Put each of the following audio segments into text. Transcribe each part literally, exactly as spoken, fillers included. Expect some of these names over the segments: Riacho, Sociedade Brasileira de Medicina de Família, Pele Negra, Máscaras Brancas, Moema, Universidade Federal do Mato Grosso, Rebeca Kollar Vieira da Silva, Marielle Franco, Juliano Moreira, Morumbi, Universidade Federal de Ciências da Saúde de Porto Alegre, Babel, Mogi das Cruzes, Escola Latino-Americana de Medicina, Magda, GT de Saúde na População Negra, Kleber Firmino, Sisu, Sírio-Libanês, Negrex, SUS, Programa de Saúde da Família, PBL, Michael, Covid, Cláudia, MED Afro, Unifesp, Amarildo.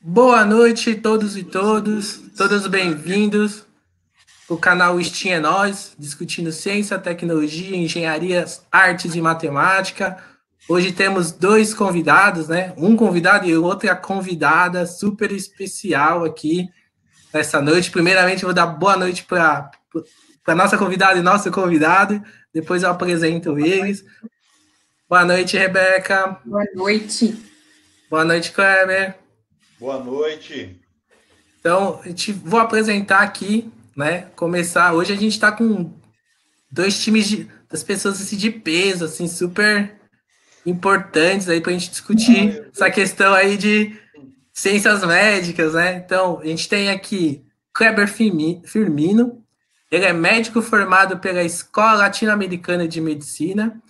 Boa noite a todos e todas, todos bem-vindos ao canal STEAM é NOIS, discutindo ciência, tecnologia, engenharia, artes e matemática. Hoje temos dois convidados, né? Um convidado e outra convidada super especial aqui nessa noite. Primeiramente, eu vou dar boa noite para a nossa convidada e nosso convidado, depois eu apresento eles. Boa noite, Rebeca. Boa noite. Boa noite, Kleber. Boa noite. Então, eu te vou apresentar aqui, né? Começar. Hoje a gente está com dois times de, das pessoas assim, de peso, assim, super importantes aí para a gente discutir ah, essa questão aí de ciências médicas, né? Então, a gente tem aqui Kleber Firmino, ele é médico formado pela Escola Latino-Americana de Medicina,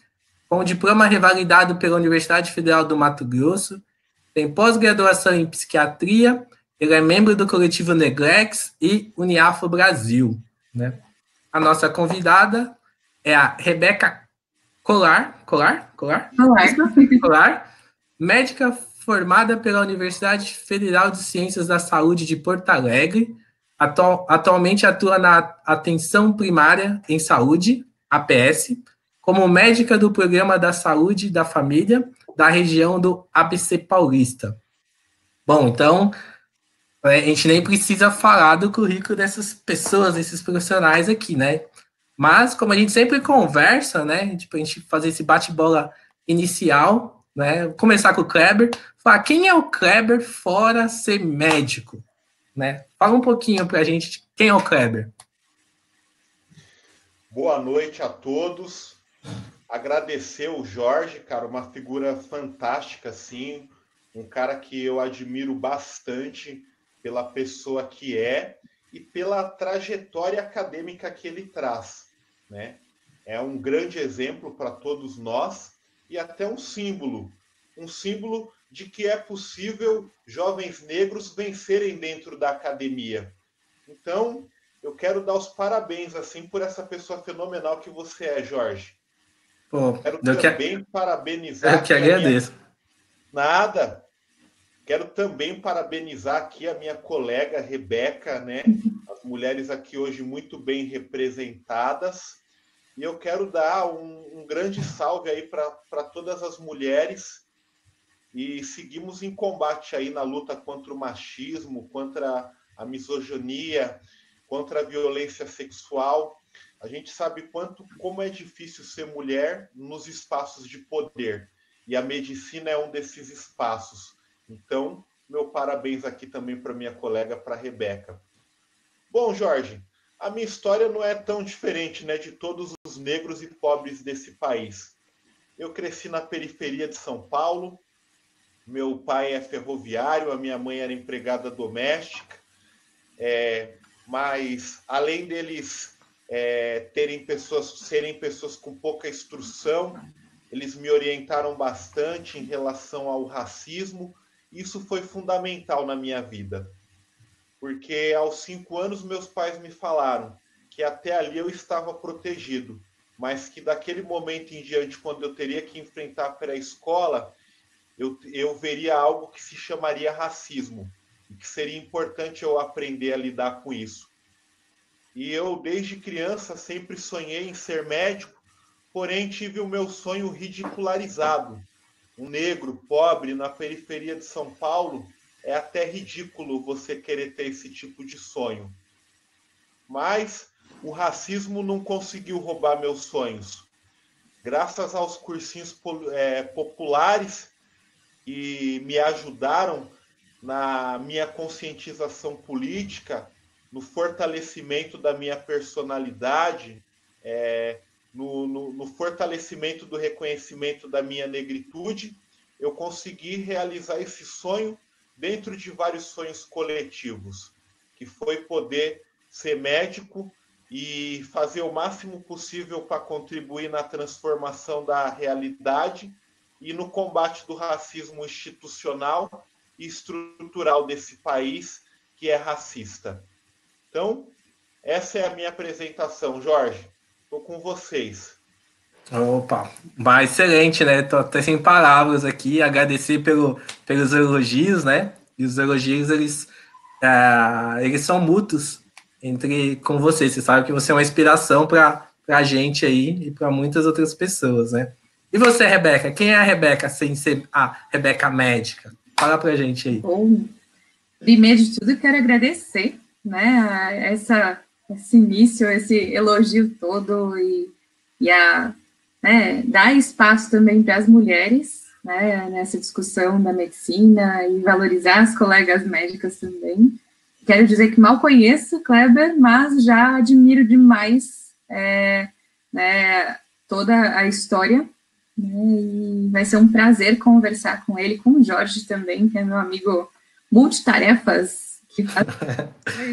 com diploma revalidado pela Universidade Federal do Mato Grosso, tem pós-graduação em psiquiatria, ele é membro do coletivo Negrex e Uneafro Brasil, né? A nossa convidada é a Rebeca Kollar, Kollar, Kollar, Kollar, médica formada pela Universidade Federal de Ciências da Saúde de Porto Alegre, atual, atualmente atua na Atenção Primária em Saúde, A P S, como médica do Programa da Saúde da Família da região do A B C Paulista. Bom, então, a gente nem precisa falar do currículo dessas pessoas, desses profissionais aqui, né? Mas, como a gente sempre conversa, né, tipo, a gente fazer esse bate-bola inicial, né, começar com o Kleber, falar quem é o Kleber fora ser médico, né? Fala um pouquinho pra gente quem é o Kleber. Boa noite a todos, agradecer o Jorge, cara, uma figura fantástica, assim, um cara que eu admiro bastante pela pessoa que é e pela trajetória acadêmica que ele traz, né? É um grande exemplo para todos nós e até um símbolo, um símbolo de que é possível jovens negros vencerem dentro da academia. Então, eu quero dar os parabéns, assim, por essa pessoa fenomenal que você é, Jorge. Pô, quero também que... parabenizar... Eu que agradeço. Minha... Nada. Quero também parabenizar aqui a minha colega Rebeca, né? As mulheres aqui hoje muito bem representadas. E eu quero dar um, um grande salve aí para todas as mulheres. E seguimos em combate aí na luta contra o machismo, contra a misoginia, contra a violência sexual. A gente sabe quanto, como é difícil ser mulher nos espaços de poder. E a medicina é um desses espaços. Então, meu parabéns aqui também para minha colega, para a Rebeca. Bom, Jorge, a minha história não é tão diferente, né, de todos os negros e pobres desse país. Eu cresci na periferia de São Paulo, meu pai é ferroviário, a minha mãe era empregada doméstica, é, mas além deles... É, terem pessoas, serem pessoas com pouca instrução, eles me orientaram bastante em relação ao racismo. Isso foi fundamental na minha vida, porque aos cinco anos meus pais me falaram que até ali eu estava protegido, mas que daquele momento em diante, quando eu teria que enfrentar pela escola, eu, eu veria algo que se chamaria racismo, e que seria importante eu aprender a lidar com isso. E eu, desde criança, sempre sonhei em ser médico, porém tive o meu sonho ridicularizado. Um negro pobre na periferia de São Paulo, é até ridículo você querer ter esse tipo de sonho. Mas o racismo não conseguiu roubar meus sonhos. Graças aos cursinhos populares que me ajudaram na minha conscientização política, no fortalecimento da minha personalidade, é, no, no, no fortalecimento do reconhecimento da minha negritude, eu consegui realizar esse sonho dentro de vários sonhos coletivos, que foi poder ser médico e fazer o máximo possível para contribuir na transformação da realidade e no combate do racismo institucional e estrutural desse país, que é racista. Então, essa é a minha apresentação, Jorge. Estou com vocês. Opa, mas excelente, né? Tô até sem palavras aqui, agradecer pelo, pelos elogios, né? E os elogios, eles, ah, eles são mútuos entre, com você. Você sabe que você é uma inspiração para a gente aí e para muitas outras pessoas, né? E você, Rebeca? Quem é a Rebeca sem ser a Rebeca médica? Fala para a gente aí. Bom, primeiro de tudo, quero agradecer, né? Essa, esse início, esse elogio todo e, e a... É, dar espaço também para as mulheres, né, nessa discussão da medicina e valorizar as colegas médicas também. Quero dizer que mal conheço Kleber, mas já admiro demais é, né, toda a história, né, e vai ser um prazer conversar com ele, com o Jorge também, que é meu amigo multitarefas, que faz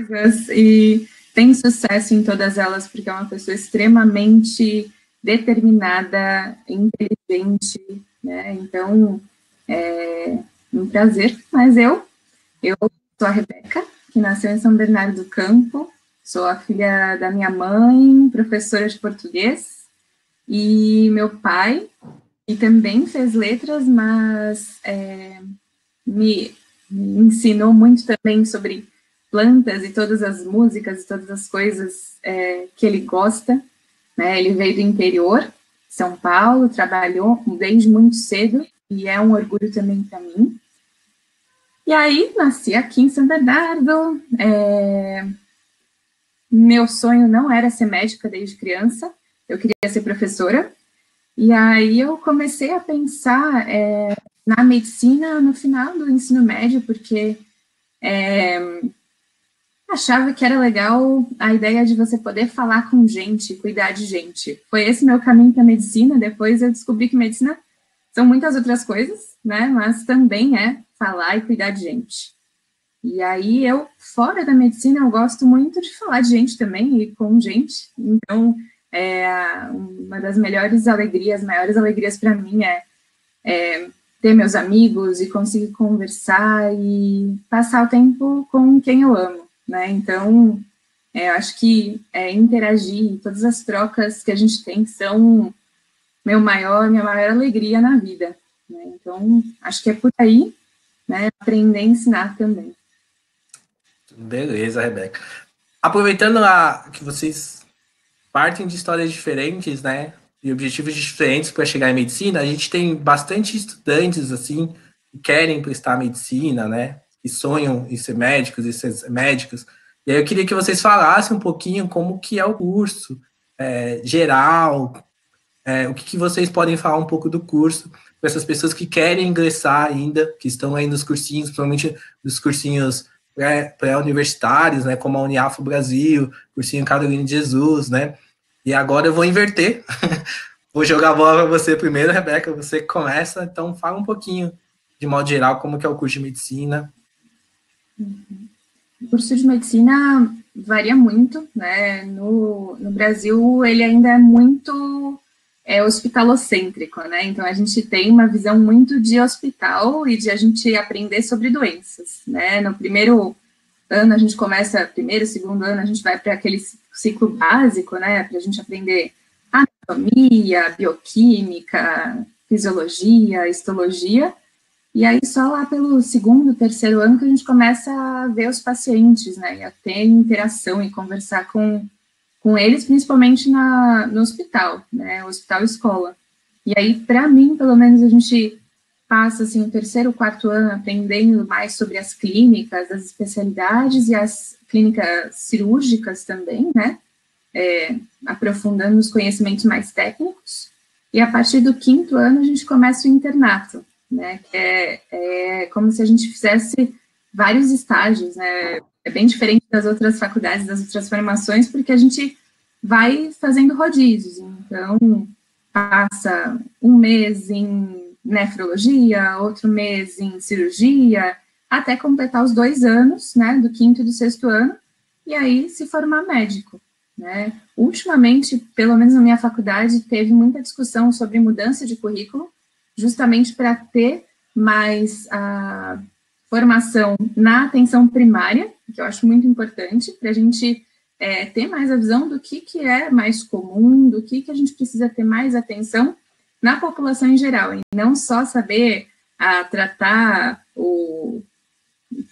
coisas e tem sucesso em todas elas, porque é uma pessoa extremamente determinada, inteligente, né? Então, é um prazer. Mas eu, eu sou a Rebeca, que nasceu em São Bernardo do Campo, sou a filha da minha mãe, professora de português, e meu pai, que também fez letras, mas é, me, me ensinou muito também sobre plantas e todas as músicas e todas as coisas é, que ele gosta. Né, ele veio do interior, São Paulo, trabalhou desde muito cedo, e é um orgulho também para mim. E aí, nasci aqui em São Bernardo, é... meu sonho não era ser médica desde criança, eu queria ser professora, e aí eu comecei a pensar é, na medicina no final do ensino médio, porque... É... achava que era legal a ideia de você poder falar com gente, cuidar de gente. Foi esse meu caminho para a medicina. Depois eu descobri que medicina são muitas outras coisas, né? Mas também é falar e cuidar de gente. E aí eu, fora da medicina, eu gosto muito de falar de gente também e com gente. Então, é uma das melhores alegrias, maiores alegrias para mim é, é ter meus amigos e conseguir conversar e passar o tempo com quem eu amo. Né? Então, é, acho que é, interagir, todas as trocas que a gente tem são meu maior, minha maior alegria na vida. Né? Então, acho que é por aí, né? Aprender e ensinar também. Beleza, Rebeca. Aproveitando a, que vocês partem de histórias diferentes, né? E objetivos diferentes para chegar em medicina, a gente tem bastante estudantes, assim, que querem prestar medicina, né? E sonham em ser médicos e ser médicas. E aí eu queria que vocês falassem um pouquinho como que é o curso é, geral, é, o que, que vocês podem falar um pouco do curso para essas pessoas que querem ingressar ainda, que estão aí nos cursinhos, principalmente nos cursinhos pré-universitários, né, como a Uneafro Brasil, Cursinho Carolina de Jesus, né? E agora eu vou inverter. Vou jogar a bola para você primeiro, Rebeca, você começa, então fala um pouquinho, de modo geral, como que é o curso de medicina. O curso de medicina varia muito, né, no, no Brasil ele ainda é muito é, hospitalocêntrico, né, então a gente tem uma visão muito de hospital e de a gente aprender sobre doenças, né, no primeiro ano a gente começa, primeiro, segundo ano a gente vai para aquele ciclo básico, né, para a gente aprender anatomia, bioquímica, fisiologia, histologia. E aí, só lá pelo segundo, terceiro ano que a gente começa a ver os pacientes, né, e a ter interação e conversar com, com eles, principalmente na, no hospital, né, hospital-escola. E aí, para mim, pelo menos, a gente passa, assim, o terceiro, quarto ano aprendendo mais sobre as clínicas, as especialidades e as clínicas cirúrgicas também, né, é, aprofundando os conhecimentos mais técnicos. E a partir do quinto ano, a gente começa o internato. Né, que é, é como se a gente fizesse vários estágios, né, é bem diferente das outras faculdades, das outras formações, porque a gente vai fazendo rodízios, então passa um mês em nefrologia, outro mês em cirurgia, até completar os dois anos, né, do quinto e do sexto ano, e aí se formar médico, né. Ultimamente, pelo menos na minha faculdade, teve muita discussão sobre mudança de currículo, justamente para ter mais a formação na atenção primária, que eu acho muito importante, para a gente é, ter mais a visão do que, que é mais comum, do que, que a gente precisa ter mais atenção na população em geral, e não só saber a, tratar o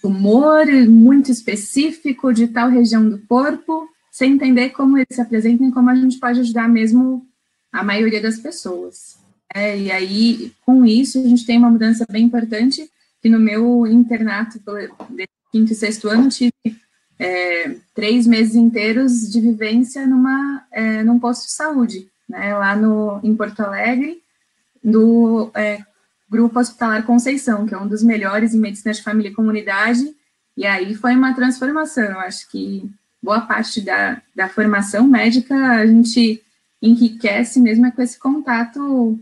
tumor muito específico de tal região do corpo, sem entender como eles se apresentam e como a gente pode ajudar mesmo a maioria das pessoas. É, e aí, com isso, a gente tem uma mudança bem importante, que no meu internato de quinto e sexto ano, tive é, três meses inteiros de vivência numa, é, num posto de saúde, né, lá no, em Porto Alegre, do é, Grupo Hospitalar Conceição, que é um dos melhores em medicina de família e comunidade, e aí foi uma transformação. Eu acho que boa parte da, da formação médica a gente enriquece mesmo é com esse contato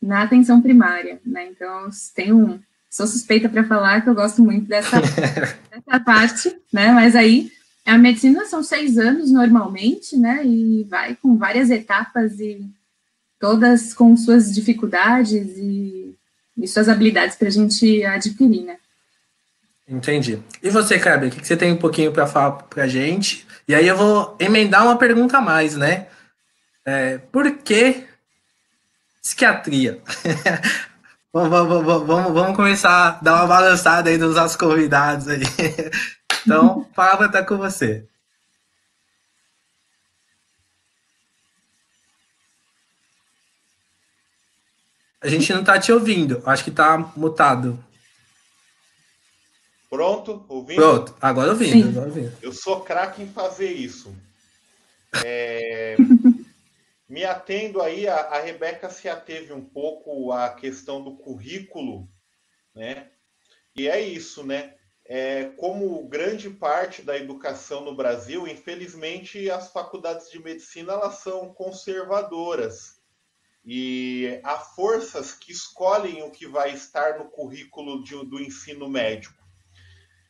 na atenção primária, né? Então, tenho um, sou suspeita para falar que eu gosto muito dessa, dessa parte, né? Mas aí, a medicina são seis anos normalmente, né? E vai com várias etapas e todas com suas dificuldades e, e suas habilidades para a gente adquirir, né? Entendi. E você, Kleber, o que você tem um pouquinho para falar para a gente? E aí eu vou emendar uma pergunta a mais, né? É, por que psiquiatria? vamos, vamos, vamos começar a dar uma balançada aí nos nossos convidados aí. Então, a palavra está com você. A gente não está te ouvindo, acho que está mutado. Pronto, ouvindo? Pronto, agora ouvindo. Agora ouvindo. Eu sou craque em fazer isso. É... Me atendo aí, a, a Rebeca se ateve um pouco à questão do currículo, né? E é isso, né? É, como grande parte da educação no Brasil, infelizmente, as faculdades de medicina elas são conservadoras. E há forças que escolhem o que vai estar no currículo de, do ensino médico.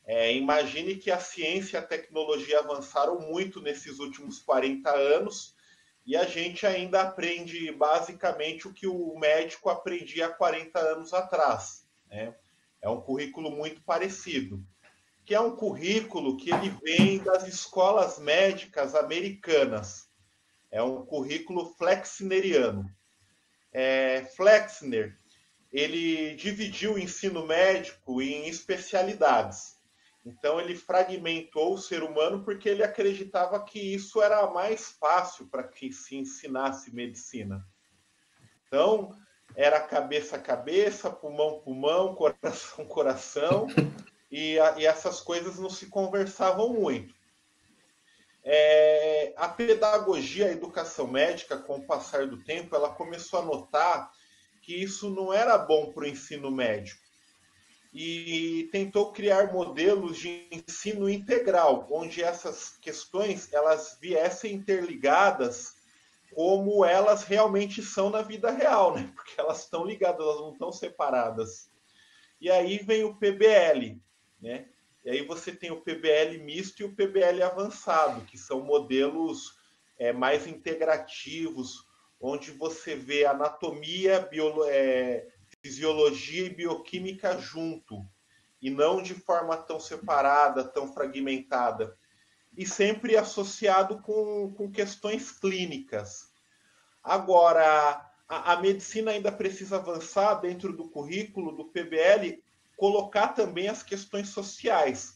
É, imagine que a ciência e a tecnologia avançaram muito nesses últimos quarenta anos, e a gente ainda aprende basicamente o que o médico aprendia há quarenta anos atrás, né? É um currículo muito parecido, que é um currículo que ele vem das escolas médicas americanas. É um currículo flexneriano. É, Flexner, ele dividiu o ensino médico em especialidades. Então, ele fragmentou o ser humano porque ele acreditava que isso era mais fácil para que se ensinasse medicina. Então, era cabeça a cabeça, pulmão pulmão, coração coração, e, a, e essas coisas não se conversavam muito. É, a pedagogia, a educação médica, com o passar do tempo, ela começou a notar que isso não era bom para o ensino médico. E tentou criar modelos de ensino integral, onde essas questões elas viessem interligadas como elas realmente são na vida real, né? Porque elas estão ligadas, elas não estão separadas. E aí vem o P B L, né? E aí você tem o P B L misto e o P B L avançado, que são modelos é, mais integrativos, onde você vê anatomia, biologia, é, fisiologia e bioquímica junto, e não de forma tão separada, tão fragmentada, e sempre associado com, com questões clínicas. Agora, a, a medicina ainda precisa avançar dentro do currículo do P B L, colocar também as questões sociais,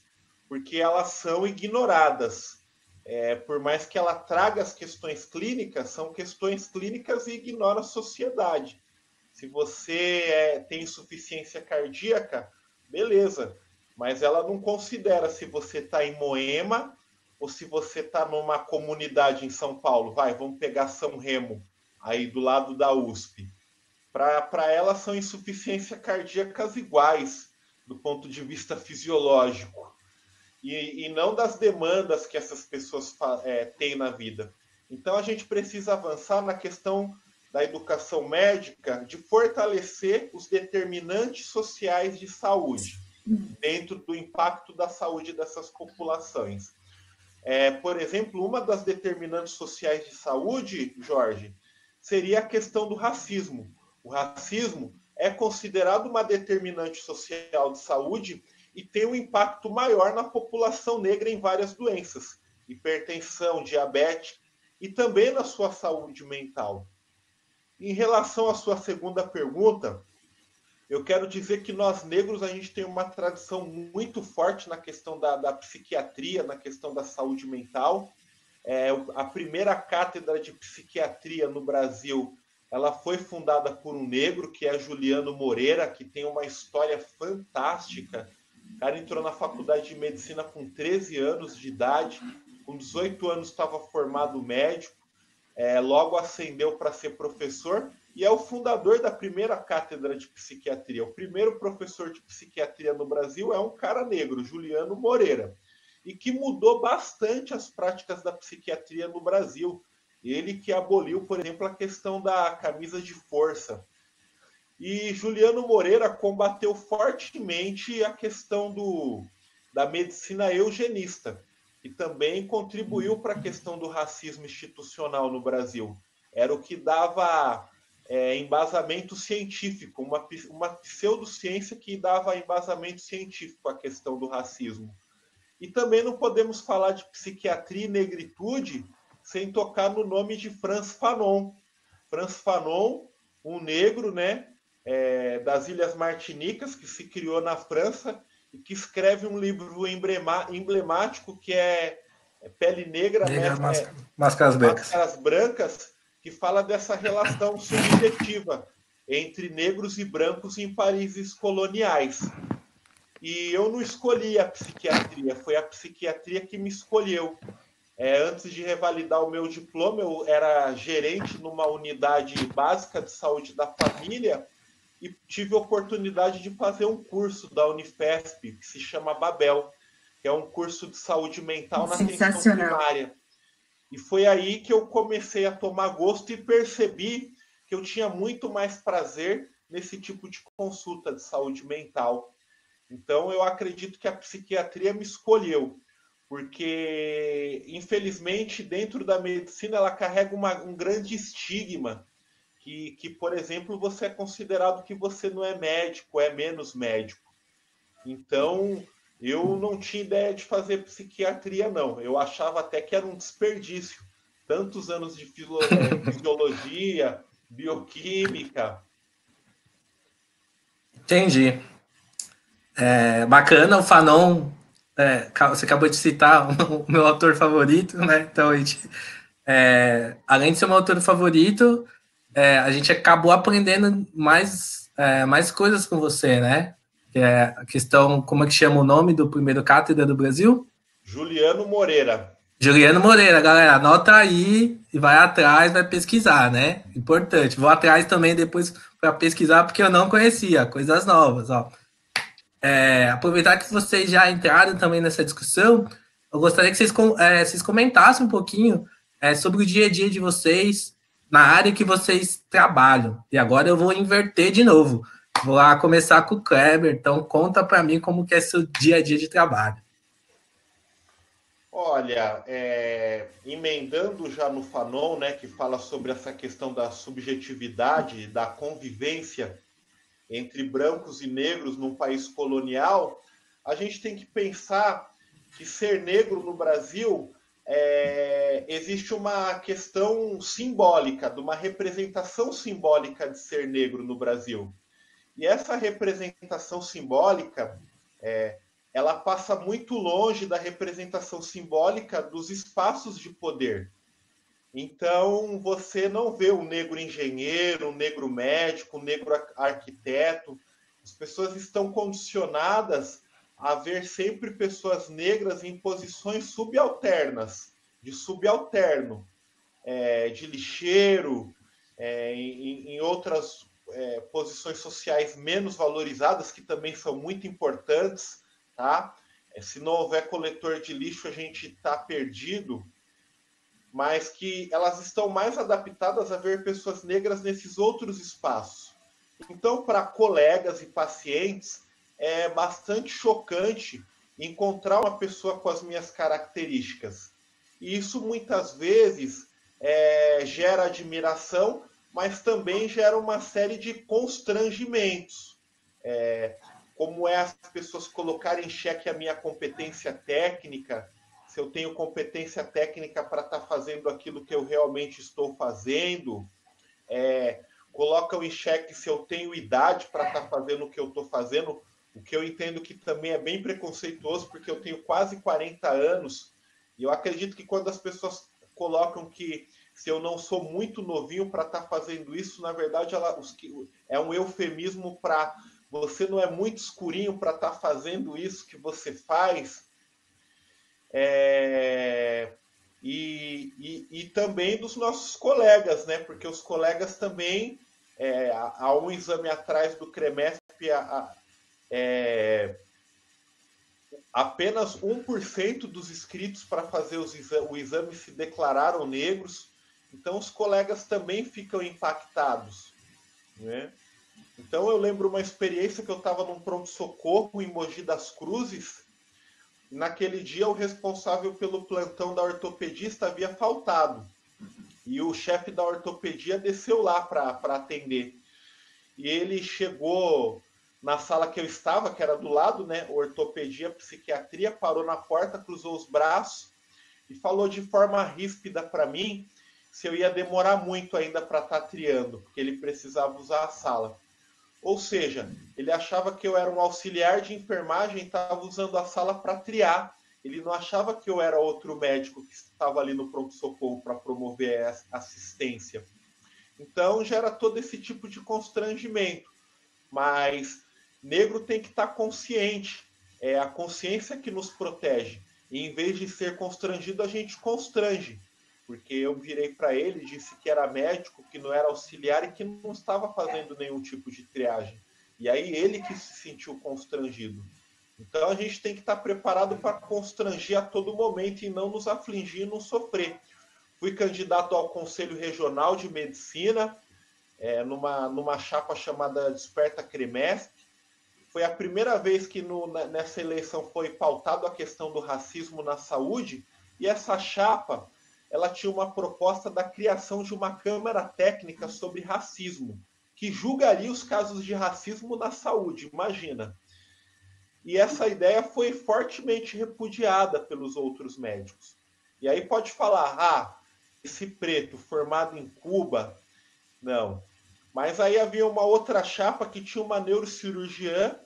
porque elas são ignoradas. É, por mais que ela traga as questões clínicas, são questões clínicas e ignora a sociedade. Se você é, tem insuficiência cardíaca, beleza, mas ela não considera se você está em Moema ou se você está numa comunidade em São Paulo. Vai, vamos pegar São Remo, aí do lado da U S P. Para ela, são insuficiências cardíacas iguais, do ponto de vista fisiológico, e, e não das demandas que essas pessoas é, têm na vida. Então, a gente precisa avançar na questão da educação médica, de fortalecer os determinantes sociais de saúde, dentro do impacto da saúde dessas populações. É, por exemplo, uma das determinantes sociais de saúde, Jorge, seria a questão do racismo. O racismo é considerado uma determinante social de saúde e tem um impacto maior na população negra em várias doenças, hipertensão, diabetes e também na sua saúde mental. Em relação à sua segunda pergunta, eu quero dizer que nós negros, a gente tem uma tradição muito forte na questão da, da psiquiatria, na questão da saúde mental. É, a primeira cátedra de psiquiatria no Brasil, ela foi fundada por um negro, que é Juliano Moreira, que tem uma história fantástica. O cara entrou na faculdade de medicina com treze anos de idade, com dezoito anos estava formado médico, é, logo ascendeu para ser professor e é o fundador da primeira cátedra de psiquiatria. O primeiro professor de psiquiatria no Brasil é um cara negro, Juliano Moreira, e que mudou bastante as práticas da psiquiatria no Brasil. Ele que aboliu, por exemplo, a questão da camisa de força. E Juliano Moreira combateu fortemente a questão do, da medicina eugenista, e também contribuiu para a questão do racismo institucional no Brasil. Era o que dava é, embasamento científico, uma, uma pseudociência que dava embasamento científico à questão do racismo. E também não podemos falar de psiquiatria e negritude sem tocar no nome de Frantz Fanon. Frantz Fanon, um negro, né, é, das Ilhas Martinicas, que se criou na França, e que escreve um livro emblemático que é Pele Negra, Negra né? Máscaras, é, Máscaras Brancas. Máscaras Brancas, que fala dessa relação subjetiva entre negros e brancos em países coloniais. E eu não escolhi a psiquiatria, foi a psiquiatria que me escolheu. É, antes de revalidar o meu diploma, eu era gerente numa unidade básica de saúde da família e tive a oportunidade de fazer um curso da Unifesp, que se chama Babel, que é um curso de saúde mental na atenção primária. E foi aí que eu comecei a tomar gosto e percebi que eu tinha muito mais prazer nesse tipo de consulta de saúde mental. Então, eu acredito que a psiquiatria me escolheu, porque, infelizmente, dentro da medicina, ela carrega uma, um grande estigma, que, que, por exemplo, você é considerado que você não é médico, é menos médico. Então, eu não tinha ideia de fazer psiquiatria, não. Eu achava até que era um desperdício. Tantos anos de fisiologia, bioquímica. Entendi. É, bacana, o Fanon... É, você acabou de citar o meu autor favorito, né? Então, a gente, é, além de ser meu autor favorito, é, a gente acabou aprendendo mais, é, mais coisas com você, né? Que é a questão, como é que chama o nome do primeiro cátedra do Brasil? Juliano Moreira. Juliano Moreira, galera, anota aí e vai atrás, vai pesquisar, né? Importante. Vou atrás também depois para pesquisar, porque eu não conhecia, coisas novas, ó. É, aproveitar que vocês já entraram também nessa discussão, eu gostaria que vocês, é, vocês comentassem um pouquinho é, sobre o dia a dia de vocês na área que vocês trabalham. E agora eu vou inverter de novo. Vou lá começar com o Kleber, então conta para mim como que é seu dia a dia de trabalho. Olha, é, emendando já no Fanon, né, que fala sobre essa questão da subjetividade, da convivência entre brancos e negros num país colonial, a gente tem que pensar que ser negro no Brasil é, existe uma questão simbólica, de uma representação simbólica de ser negro no Brasil. E essa representação simbólica, é, ela passa muito longe da representação simbólica dos espaços de poder. Então, você não vê um negro engenheiro, um negro médico, um negro arquiteto. As pessoas estão condicionadas a ver sempre pessoas negras em posições subalternas, de subalterno, é, de lixeiro, é, em, em outras é, posições sociais menos valorizadas, que também são muito importantes, tá? É, se não houver coletor de lixo, a gente está perdido. Mas que elas estão mais adaptadas a ver pessoas negras nesses outros espaços. Então, para colegas e pacientes, é bastante chocante encontrar uma pessoa com as minhas características. E isso, muitas vezes, é, gera admiração, mas também gera uma série de constrangimentos. É, como é as pessoas colocarem em xeque a minha competência técnica, se eu tenho competência técnica para estar tá fazendo aquilo que eu realmente estou fazendo, é, colocam em xeque se eu tenho idade para estar tá fazendo o que eu estou fazendo, o que eu entendo que também é bem preconceituoso, porque eu tenho quase quarenta anos, e eu acredito que quando as pessoas colocam que se eu não sou muito novinho para estar tá fazendo isso, na verdade ela, os que, é um eufemismo para você não é muito escurinho para estar tá fazendo isso que você faz, é, e, e, e também dos nossos colegas, né? Porque os colegas também, é, há um exame atrás do Cremesp, a, a, é, apenas um por cento dos inscritos para fazer os exa- o exame se declararam negros, então os colegas também ficam impactados, né? Então eu lembro uma experiência que eu estava num pronto-socorro em Mogi das Cruzes. Naquele dia, o responsável pelo plantão da ortopedista havia faltado. E o chefe da ortopedia desceu lá para atender. E ele chegou na sala que eu estava, que era do lado, né? Ortopedia, psiquiatria, parou na porta, cruzou os braços e falou de forma ríspida para mim se eu ia demorar muito ainda para estar triando, porque ele precisava usar a sala. Ou seja, ele achava que eu era um auxiliar de enfermagem e estava usando a sala para triar. Ele não achava que eu era outro médico que estava ali no pronto-socorro para promover a assistência. Então, gera todo esse tipo de constrangimento. Mas negro tem que estar consciente. É a consciência que nos protege. E, em vez de ser constrangido, a gente constrange. Porque eu virei para ele, disse que era médico, que não era auxiliar e que não estava fazendo nenhum tipo de triagem. E aí ele que se sentiu constrangido. Então a gente tem que estar preparado para constrangir a todo momento e não nos afligir, não sofrer. Fui candidato ao Conselho Regional de Medicina, é, numa, numa chapa chamada Desperta Cremesp. Foi a primeira vez que no, nessa eleição foi pautado a questão do racismo na saúde, e essa chapa... ela tinha uma proposta da criação de uma Câmara Técnica sobre Racismo, que julgaria os casos de racismo na saúde, imagina. E essa ideia foi fortemente repudiada pelos outros médicos. E aí pode falar, ah, esse preto formado em Cuba, não. Mas aí havia uma outra chapa que tinha uma neurocirurgiã,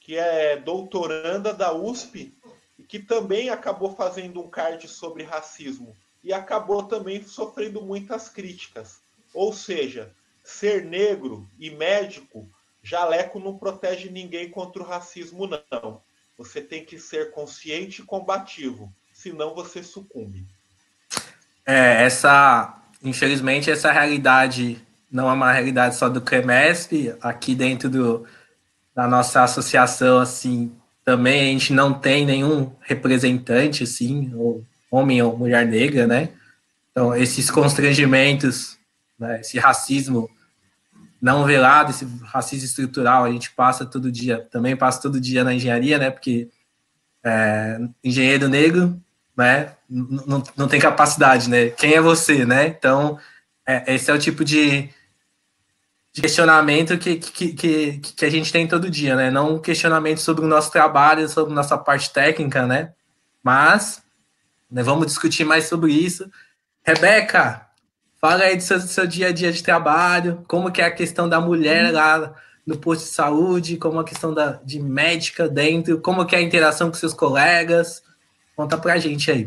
que é doutoranda da U S P, e que também acabou fazendo um card sobre racismo. E acabou também sofrendo muitas críticas. Ou seja, ser negro e médico, jaleco não protege ninguém contra o racismo, não. Você tem que ser consciente e combativo, senão você sucumbe. É, essa, infelizmente, essa realidade não é uma realidade só do Cremesp. Aqui dentro do, da nossa associação, assim, também a gente não tem nenhum representante, assim, ou... homem ou mulher negra, né? Então, esses constrangimentos, né? Esse racismo não velado, esse racismo estrutural, a gente passa todo dia, também passa todo dia na engenharia, né? Porque é, engenheiro negro, né? N- n- não tem capacidade, né? Quem é você, né? Então, é, esse é o tipo de, de questionamento que, que, que, que a gente tem todo dia, né? Não um questionamento sobre o nosso trabalho, sobre nossa parte técnica, né? Mas... vamos discutir mais sobre isso. Rebeca, fala aí do seu, do seu dia a dia de trabalho, como que é a questão da mulher lá no posto de saúde, como a questão da, de médica dentro, como que é a interação com seus colegas. Conta pra gente aí.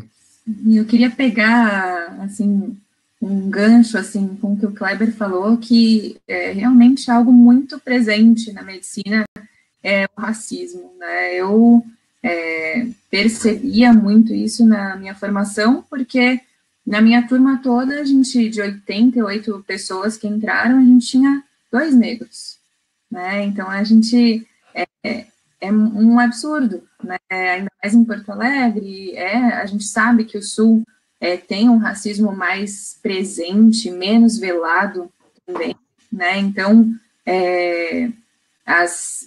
Eu queria pegar, assim, um gancho, assim, com o que o Kleber falou, que é realmente algo muito presente na medicina, é o racismo, né? Eu... É, percebia muito isso na minha formação, porque na minha turma toda, a gente, de oitenta e oito pessoas que entraram, a gente tinha dois negros, né? Então, a gente, é, é um absurdo, né? Ainda mais em Porto Alegre, é, a gente sabe que o Sul é, tem um racismo mais presente, menos velado também, né? Então, é, as...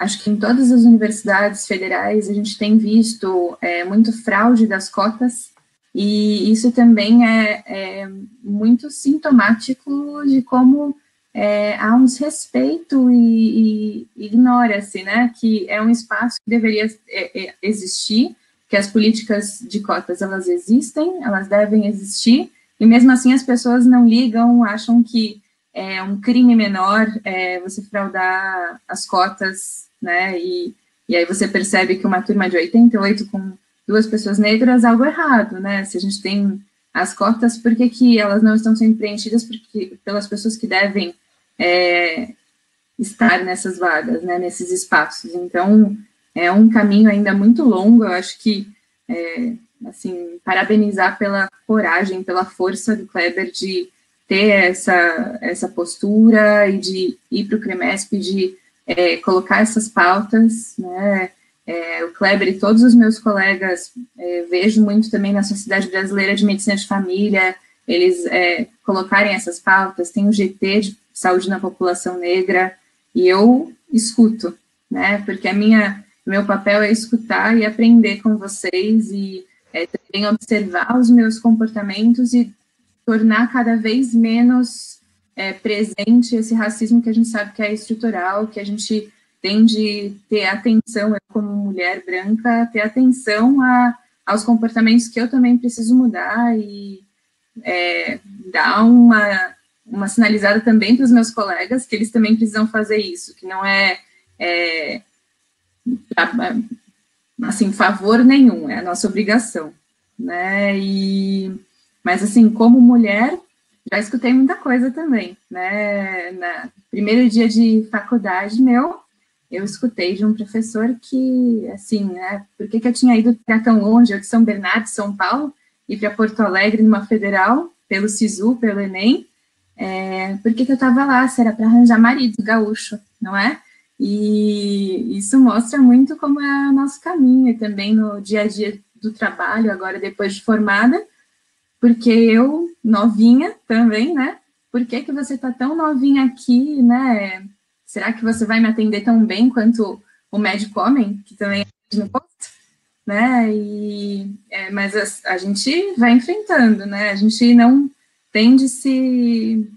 acho que em todas as universidades federais a gente tem visto é, muito fraude das cotas, e isso também é, é muito sintomático de como é, há um desrespeito e, e ignora-se, né, que é um espaço que deveria é, é, existir que as políticas de cotas, elas existem, elas devem existir, e mesmo assim as pessoas não ligam, acham que é um crime menor é, você fraudar as cotas, né, e, e aí você percebe que uma turma de oitenta e oito com duas pessoas negras, algo errado, né, se a gente tem as cotas, por que que elas não estão sendo preenchidas porque, pelas pessoas que devem é, estar nessas vagas, né, nesses espaços. Então, é um caminho ainda muito longo, eu acho que, é, assim, parabenizar pela coragem, pela força do Kleber de ter essa, essa postura e de ir para o Cremesp, de é, colocar essas pautas, né, é, o Kleber e todos os meus colegas, é, vejo muito também na Sociedade Brasileira de Medicina de Família, eles é, colocarem essas pautas, tem o G T de Saúde na População Negra, e eu escuto, né, porque a minha... Meu papel é escutar e aprender com vocês e é, também observar os meus comportamentos e tornar cada vez menos é, presente esse racismo que a gente sabe que é estrutural, que a gente tem de ter atenção, eu como mulher branca, ter atenção a, aos comportamentos que eu também preciso mudar e é, dar uma, uma sinalizada também para os meus colegas que eles também precisam fazer isso, que não é... é assim, favor nenhum, é a nossa obrigação, né, e, mas assim, como mulher, já escutei muita coisa também, né, no primeiro dia de faculdade meu, eu escutei de um professor que, assim, né, por que que eu tinha ido para tão longe, eu de São Bernardo, São Paulo, e para Porto Alegre, numa federal, pelo Sisu, pelo Enem, é, por que que eu estava lá, se era para arranjar marido gaúcho, não é? E isso mostra muito como é o nosso caminho, e também no dia a dia do trabalho, agora depois de formada, porque eu, novinha também, né, por que que você tá tão novinha aqui, né, será que você vai me atender tão bem quanto o médico homem, que também é no posto, né, e, é, mas a, a gente vai enfrentando, né, a gente não tem de se...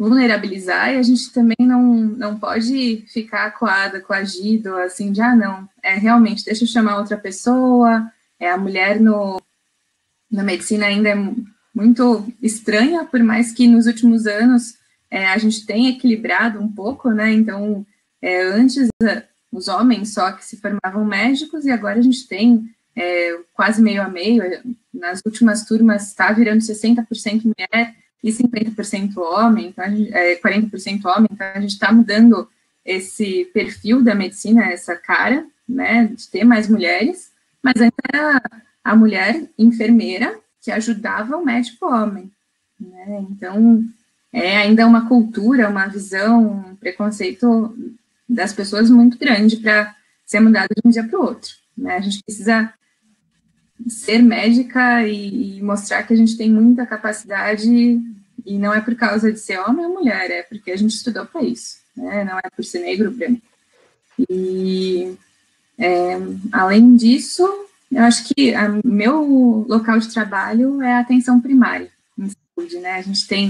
vulnerabilizar, e a gente também não, não pode ficar acuada, coagido, assim, de, ah, não, é realmente, deixa eu chamar outra pessoa, é, a mulher no, na medicina ainda é muito estranha, por mais que nos últimos anos é, a gente tenha equilibrado um pouco, né, então, é, antes os homens só que se formavam médicos, e agora a gente tem é, quase meio a meio, nas últimas turmas está virando sessenta por cento mulher, e cinquenta por cento homem, então gente, é, quarenta por cento homem, então a gente está mudando esse perfil da medicina, essa cara, né, de ter mais mulheres, mas ainda era a mulher enfermeira que ajudava o médico homem, né, então é ainda uma cultura, uma visão, um preconceito das pessoas muito grande para ser mudado de um dia para o outro, né, a gente precisa... ser médica e, e mostrar que a gente tem muita capacidade e não é por causa de ser homem ou mulher, é porque a gente estudou para isso, né? Não é por ser negro ou branco. E, é, além disso, eu acho que o meu local de trabalho é a atenção primária em saúde, né? A gente tem,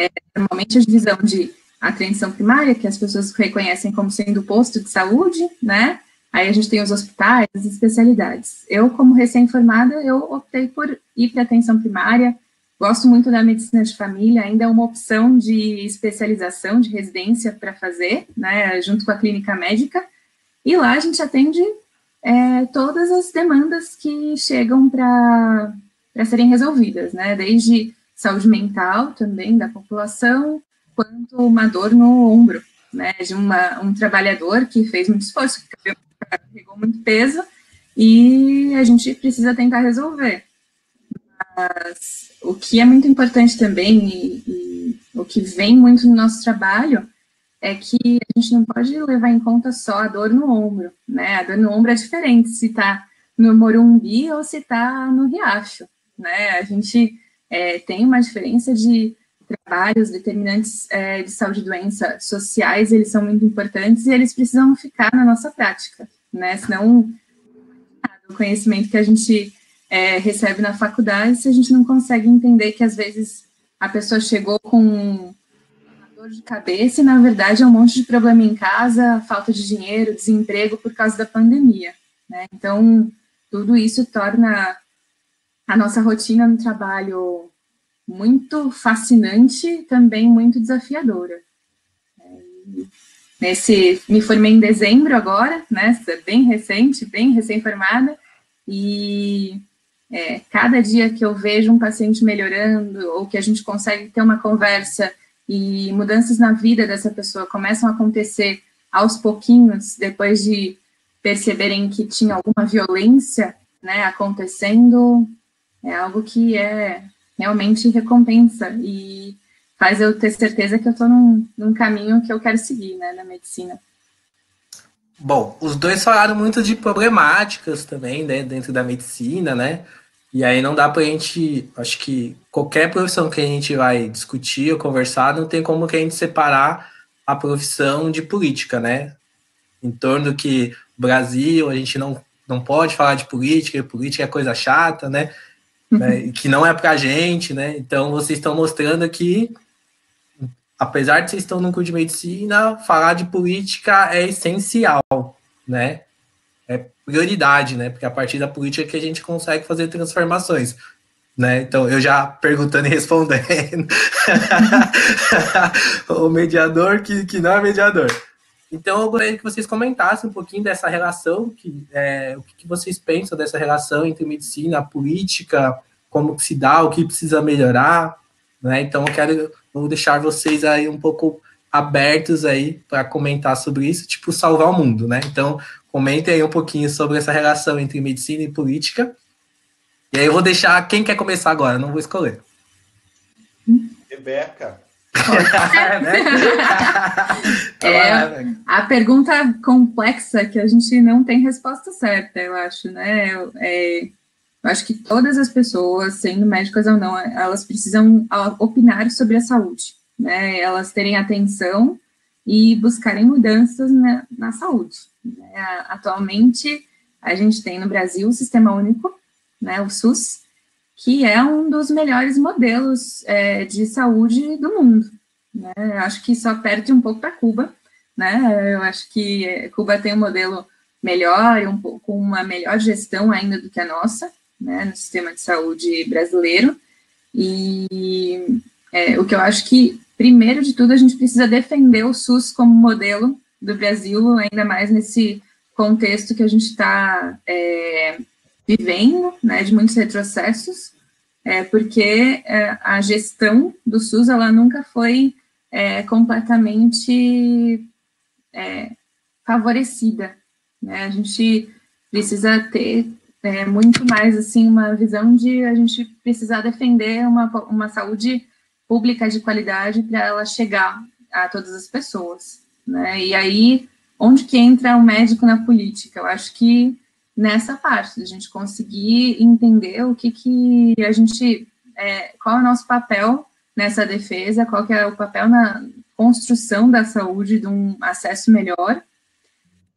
é, normalmente, a divisão de atenção primária, que as pessoas reconhecem como sendo o posto de saúde, né? Aí a gente tem os hospitais, as especialidades. Eu, como recém-formada, eu optei por ir para a atenção primária, gosto muito da medicina de família, ainda é uma opção de especialização, de residência para fazer, né, junto com a clínica médica, e lá a gente atende é, todas as demandas que chegam para para serem resolvidas, né, desde saúde mental também da população, quanto uma dor no ombro, né, de uma, um trabalhador que fez muito esforço, que pegou muito peso, e a gente precisa tentar resolver. Mas o que é muito importante também, e, e o que vem muito no nosso trabalho, é que a gente não pode levar em conta só a dor no ombro, né, a dor no ombro é diferente se está no Morumbi ou se está no Riacho, né, a gente é, tem uma diferença de trabalhos, determinantes é, de saúde e doença sociais, eles são muito importantes e eles precisam ficar na nossa prática, né, senão o conhecimento que a gente é, recebe na faculdade, se a gente não consegue entender que às vezes a pessoa chegou com uma dor de cabeça e na verdade é um monte de problema em casa, falta de dinheiro, desemprego por causa da pandemia, né, então Tudo isso torna a nossa rotina no trabalho muito fascinante, também muito desafiadora. Nesse, me formei em dezembro agora, né, bem recente, bem recém-formada, e é, cada dia que eu vejo um paciente melhorando, ou que a gente consegue ter uma conversa e mudanças na vida dessa pessoa começam a acontecer aos pouquinhos, depois de perceberem que tinha alguma violência, né, acontecendo, é algo que é realmente recompensa e faz eu ter certeza que eu estou num, num caminho que eu quero seguir, né, na medicina. Bom, os dois falaram muito de problemáticas também, né, dentro da medicina, né, e aí não dá para a gente, acho que qualquer profissão que a gente vai discutir ou conversar, não tem como que a gente separar a profissão de política, né, em torno que Brasil, a gente não, não pode falar de política, política é coisa chata, né, né, que não é pra gente, né, então vocês estão mostrando que, apesar de vocês estão no curso de medicina, falar de política é essencial, né, é prioridade, né, porque a partir da política que a gente consegue fazer transformações, né, então eu já perguntando e respondendo, o mediador que, que não é mediador. Então, eu gostaria que vocês comentassem um pouquinho dessa relação, que, é, o que vocês pensam dessa relação entre medicina, política, como que se dá, o que precisa melhorar, né? Então, eu quero vou deixar vocês aí um pouco abertos aí para comentar sobre isso, tipo, salvar o mundo, né? Então, comentem aí um pouquinho sobre essa relação entre medicina e política. E aí eu vou deixar quem quer começar agora, não vou escolher. Rebeca. É a pergunta complexa que a gente não tem resposta certa, eu acho, né? Eu, é, eu acho que todas as pessoas, sendo médicas ou não, elas precisam opinar sobre a saúde, né? Elas terem atenção e buscarem mudanças na, na saúde. Atualmente, a gente tem no Brasil o Sistema Único, né? O SUS, que é um dos melhores modelos é, de saúde do mundo, né? Eu acho que só perde um pouco para Cuba, né? Eu acho que Cuba tem um modelo melhor, um pouco, uma melhor gestão ainda do que a nossa, né, no sistema de saúde brasileiro, e é, o que eu acho que, primeiro de tudo, a gente precisa defender o SUS como modelo do Brasil, ainda mais nesse contexto que a gente está... É, vivendo, né, de muitos retrocessos, é, porque é, a gestão do SUS, ela nunca foi é, completamente é, favorecida, né? A gente precisa ter é, muito mais, assim, uma visão de a gente precisar defender uma, uma saúde pública de qualidade para ela chegar a todas as pessoas, né? E aí, onde que entra o médico na política? Eu acho que nessa parte, a gente conseguir entender o que que a gente, é, qual é o nosso papel nessa defesa, qual que é o papel na construção da saúde, de um acesso melhor,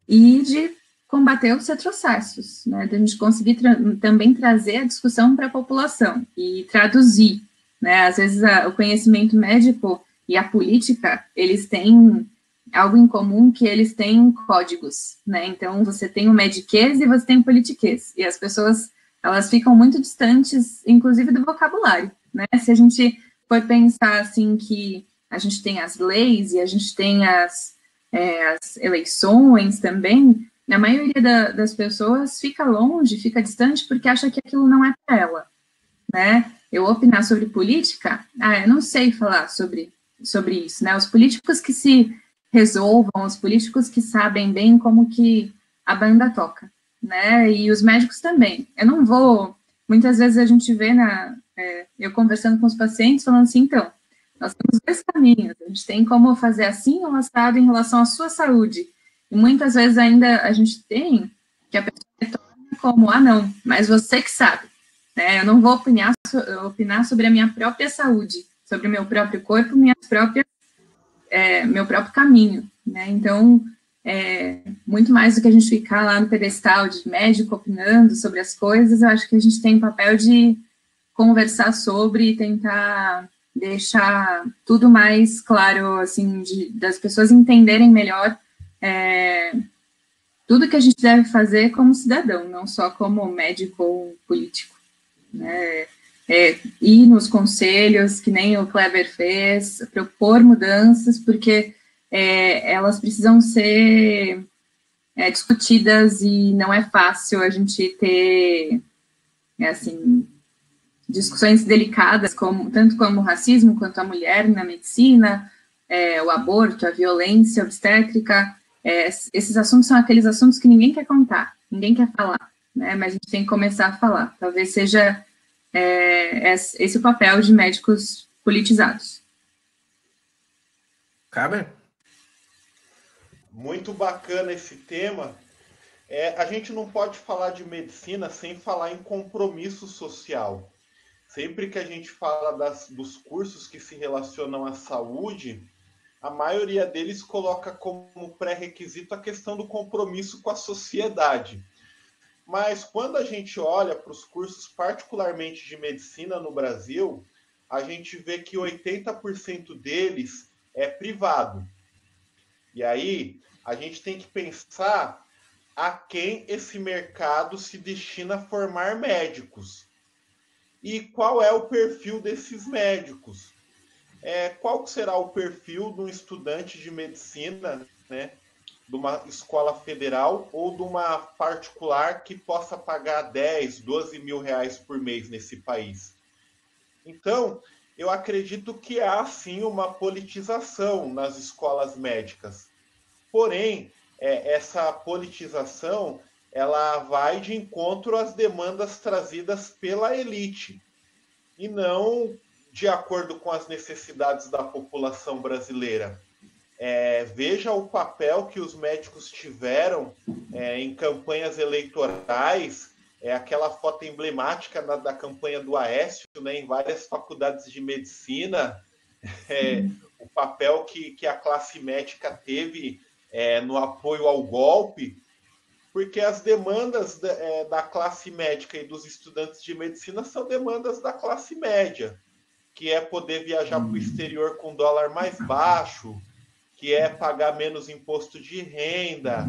e de combater os retrocessos, né, de a gente conseguir tra também trazer a discussão para a população, e traduzir, né, às vezes a, o conhecimento médico e a política, eles têm... algo em comum que eles têm códigos, né? Então, você tem o mediquês e você tem o politiquês. E as pessoas, elas ficam muito distantes, inclusive, do vocabulário, né? Se a gente for pensar, assim, que a gente tem as leis e a gente tem as, é, as eleições também, a maioria da, das pessoas fica longe, fica distante, porque acha que aquilo não é para ela, né? Eu opinar sobre política, ah, eu não sei falar sobre, sobre isso, né? Os políticos que se... resolvam, os políticos que sabem bem como que a banda toca, né, e os médicos também. Eu não vou, muitas vezes a gente vê, na, é, eu conversando com os pacientes, falando assim, então, nós temos dois caminhos, a gente tem como fazer assim ou assado em relação à sua saúde, e muitas vezes ainda a gente tem que a pessoa retorna como, ah não, mas você que sabe, né, eu não vou opinar, opinar sobre a minha própria saúde, sobre o meu próprio corpo, minhas próprias É, meu próprio caminho, né? Então, é, muito mais do que a gente ficar lá no pedestal de médico opinando sobre as coisas, eu acho que a gente tem o papel de conversar sobre e tentar deixar tudo mais claro, assim, de, das pessoas entenderem melhor é, tudo que a gente deve fazer como cidadão, não só como médico ou político, né? É, ir nos conselhos, que nem o Kleber fez, propor mudanças, porque é, elas precisam ser é, discutidas e não é fácil a gente ter, é, assim, discussões delicadas, como, tanto como o racismo, quanto a mulher na medicina, é, o aborto, a violência obstétrica. É, esses assuntos são aqueles assuntos que ninguém quer contar, ninguém quer falar, né? Mas a gente tem que começar a falar. Talvez seja é, esse o papel de médicos politizados. Cabe? Muito bacana esse tema. É, a gente não pode falar de medicina sem falar em compromisso social. Sempre que a gente fala das, dos cursos que se relacionam à saúde, a maioria deles coloca como pré-requisito a questão do compromisso com a sociedade. Mas quando a gente olha para os cursos, particularmente de medicina no Brasil, a gente vê que oitenta por cento deles é privado. E aí, a gente tem que pensar a quem esse mercado se destina a formar médicos. E qual é o perfil desses médicos? É, qual será o perfil de um estudante de medicina, né, de uma escola federal ou de uma particular que possa pagar dez, doze mil reais por mês nesse país? Então, eu acredito que há, sim, uma politização nas escolas médicas. Porém, é, essa politização ela vai de encontro às demandas trazidas pela elite e não de acordo com as necessidades da população brasileira. É, veja o papel que os médicos tiveram é, em campanhas eleitorais, é, aquela foto emblemática na, da campanha do Aécio, né, em várias faculdades de medicina, é, o papel que, que a classe médica teve é, no apoio ao golpe, porque as demandas da, é, da classe médica e dos estudantes de medicina são demandas da classe média, que é poder viajar para o exterior com dólar mais baixo, que é pagar menos imposto de renda,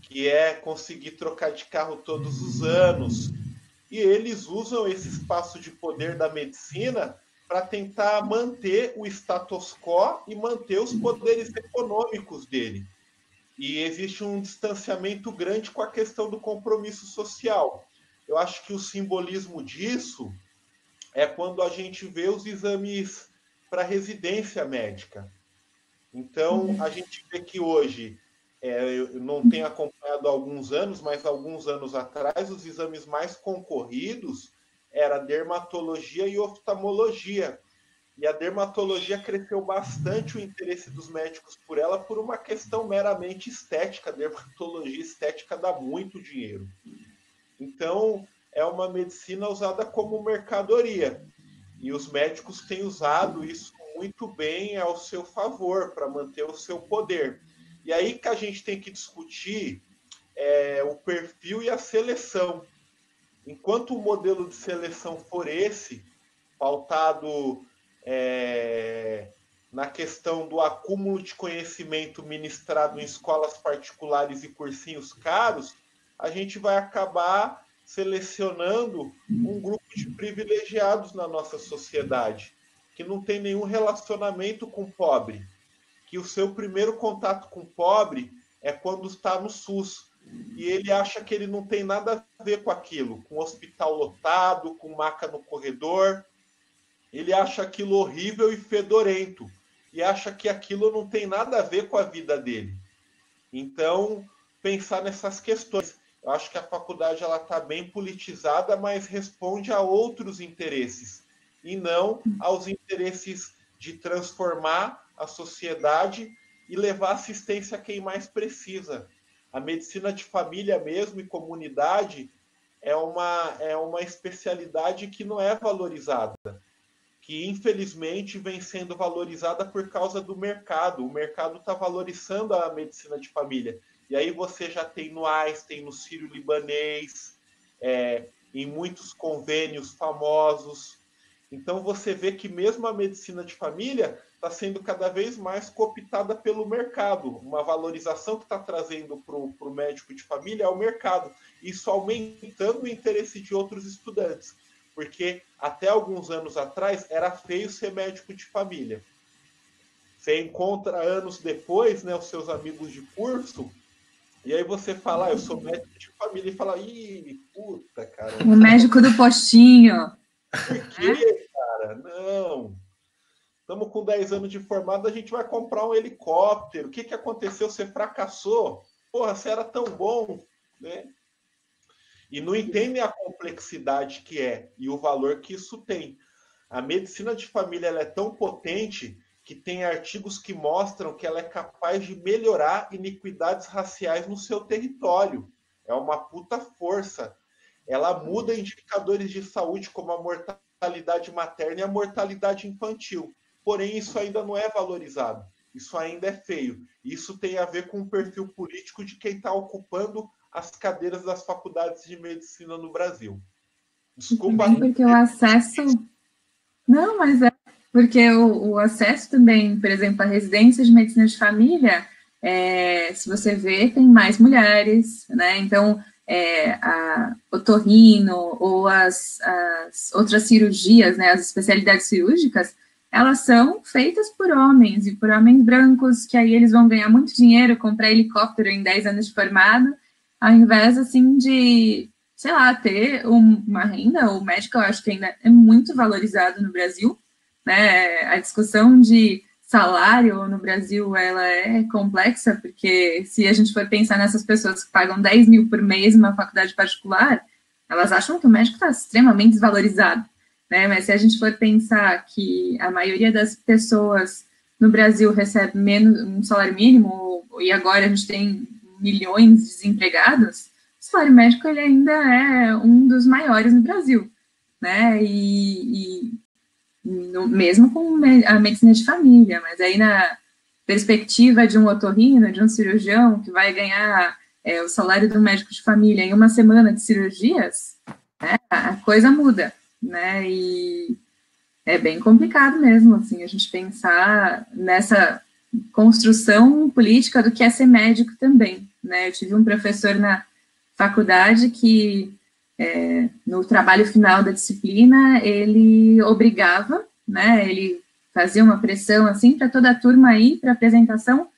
que é conseguir trocar de carro todos os anos. E eles usam esse espaço de poder da medicina para tentar manter o status quo e manter os poderes econômicos dele. E existe um distanciamento grande com a questão do compromisso social. Eu acho que o simbolismo disso é quando a gente vê os exames para residência médica. Então, a gente vê que hoje, é, eu não tenho acompanhado há alguns anos, mas alguns anos atrás, os exames mais concorridos eram dermatologia e oftalmologia. E a dermatologia cresceu bastante o interesse dos médicos por ela por uma questão meramente estética. A dermatologia estética dá muito dinheiro. Então, é uma medicina usada como mercadoria. E os médicos têm usado isso muito bem ao seu favor, para manter o seu poder. E aí que a gente tem que discutir é, o perfil e a seleção. Enquanto o modelo de seleção for esse, pautado É, na questão do acúmulo de conhecimento ministrado em escolas particulares e cursinhos caros, a gente vai acabar selecionando um grupo de privilegiados na nossa sociedade, que não tem nenhum relacionamento com o pobre, que o seu primeiro contato com o pobre é quando está no SUS, e ele acha que ele não tem nada a ver com aquilo, com hospital lotado, com maca no corredor. Ele acha aquilo horrível e fedorento, e acha que aquilo não tem nada a ver com a vida dele. Então, pensar nessas questões. Eu acho que a faculdade ela está bem politizada, mas responde a outros interesses, e não aos interesses de transformar a sociedade e levar assistência a quem mais precisa. A medicina de família mesmo e comunidade é uma, é uma especialidade que não é valorizada, que infelizmente vem sendo valorizada por causa do mercado. O mercado está valorizando a medicina de família. E aí você já tem no Einstein, no Sírio-Libanês, é, em muitos convênios famosos. Então você vê que mesmo a medicina de família está sendo cada vez mais cooptada pelo mercado. Uma valorização que está trazendo para o médico de família é o mercado. Isso aumentando o interesse de outros estudantes, porque até alguns anos atrás era feio ser médico de família. Você encontra anos depois, né, os seus amigos de curso, e aí você fala, ah, eu sou médico de família, e fala, ih, puta, cara. O médico do postinho. Por quê, cara? Não. Estamos com dez anos de formado, a gente vai comprar um helicóptero. O que, que aconteceu? Você fracassou? Porra, você era tão bom, né? E não entendem a complexidade que é e o valor que isso tem. A medicina de família ela é tão potente que tem artigos que mostram que ela é capaz de melhorar iniquidades raciais no seu território. É uma puta força. Ela muda indicadores de saúde como a mortalidade materna e a mortalidade infantil. Porém, isso ainda não é valorizado. Isso ainda é feio. Isso tem a ver com o perfil político de quem está ocupando as cadeiras das faculdades de medicina no Brasil. Desculpa. Também porque o acesso... Não, mas é porque o, o acesso também, por exemplo, à residência de medicina de família, é, se você vê, tem mais mulheres, né? Então, é, a otorrino ou as, as outras cirurgias, né? As especialidades cirúrgicas, elas são feitas por homens, e por homens brancos, que aí eles vão ganhar muito dinheiro, comprar helicóptero em dez anos de formado, ao invés, assim, de, sei lá, ter uma renda. O médico, eu acho que ainda é muito valorizado no Brasil, né? A discussão de salário no Brasil, ela é complexa, porque se a gente for pensar nessas pessoas que pagam dez mil por mês numa faculdade particular, elas acham que o médico está extremamente desvalorizado, né? Mas se a gente for pensar que a maioria das pessoas no Brasil recebe menos, um salário mínimo, e agora a gente tem milhões de desempregados, o salário médico ele ainda é um dos maiores no Brasil, né? E, e no, mesmo com a medicina de família, mas aí na perspectiva de um otorrino, de um cirurgião que vai ganhar é, o salário do médico de família em uma semana de cirurgias, né, a coisa muda, né? E é bem complicado mesmo, assim, a gente pensar nessa construção política do que é ser médico também, né? Eu tive um professor na faculdade que, é, no trabalho final da disciplina, ele obrigava, né? Ele fazia uma pressão, assim, para toda a turma ir para a apresentação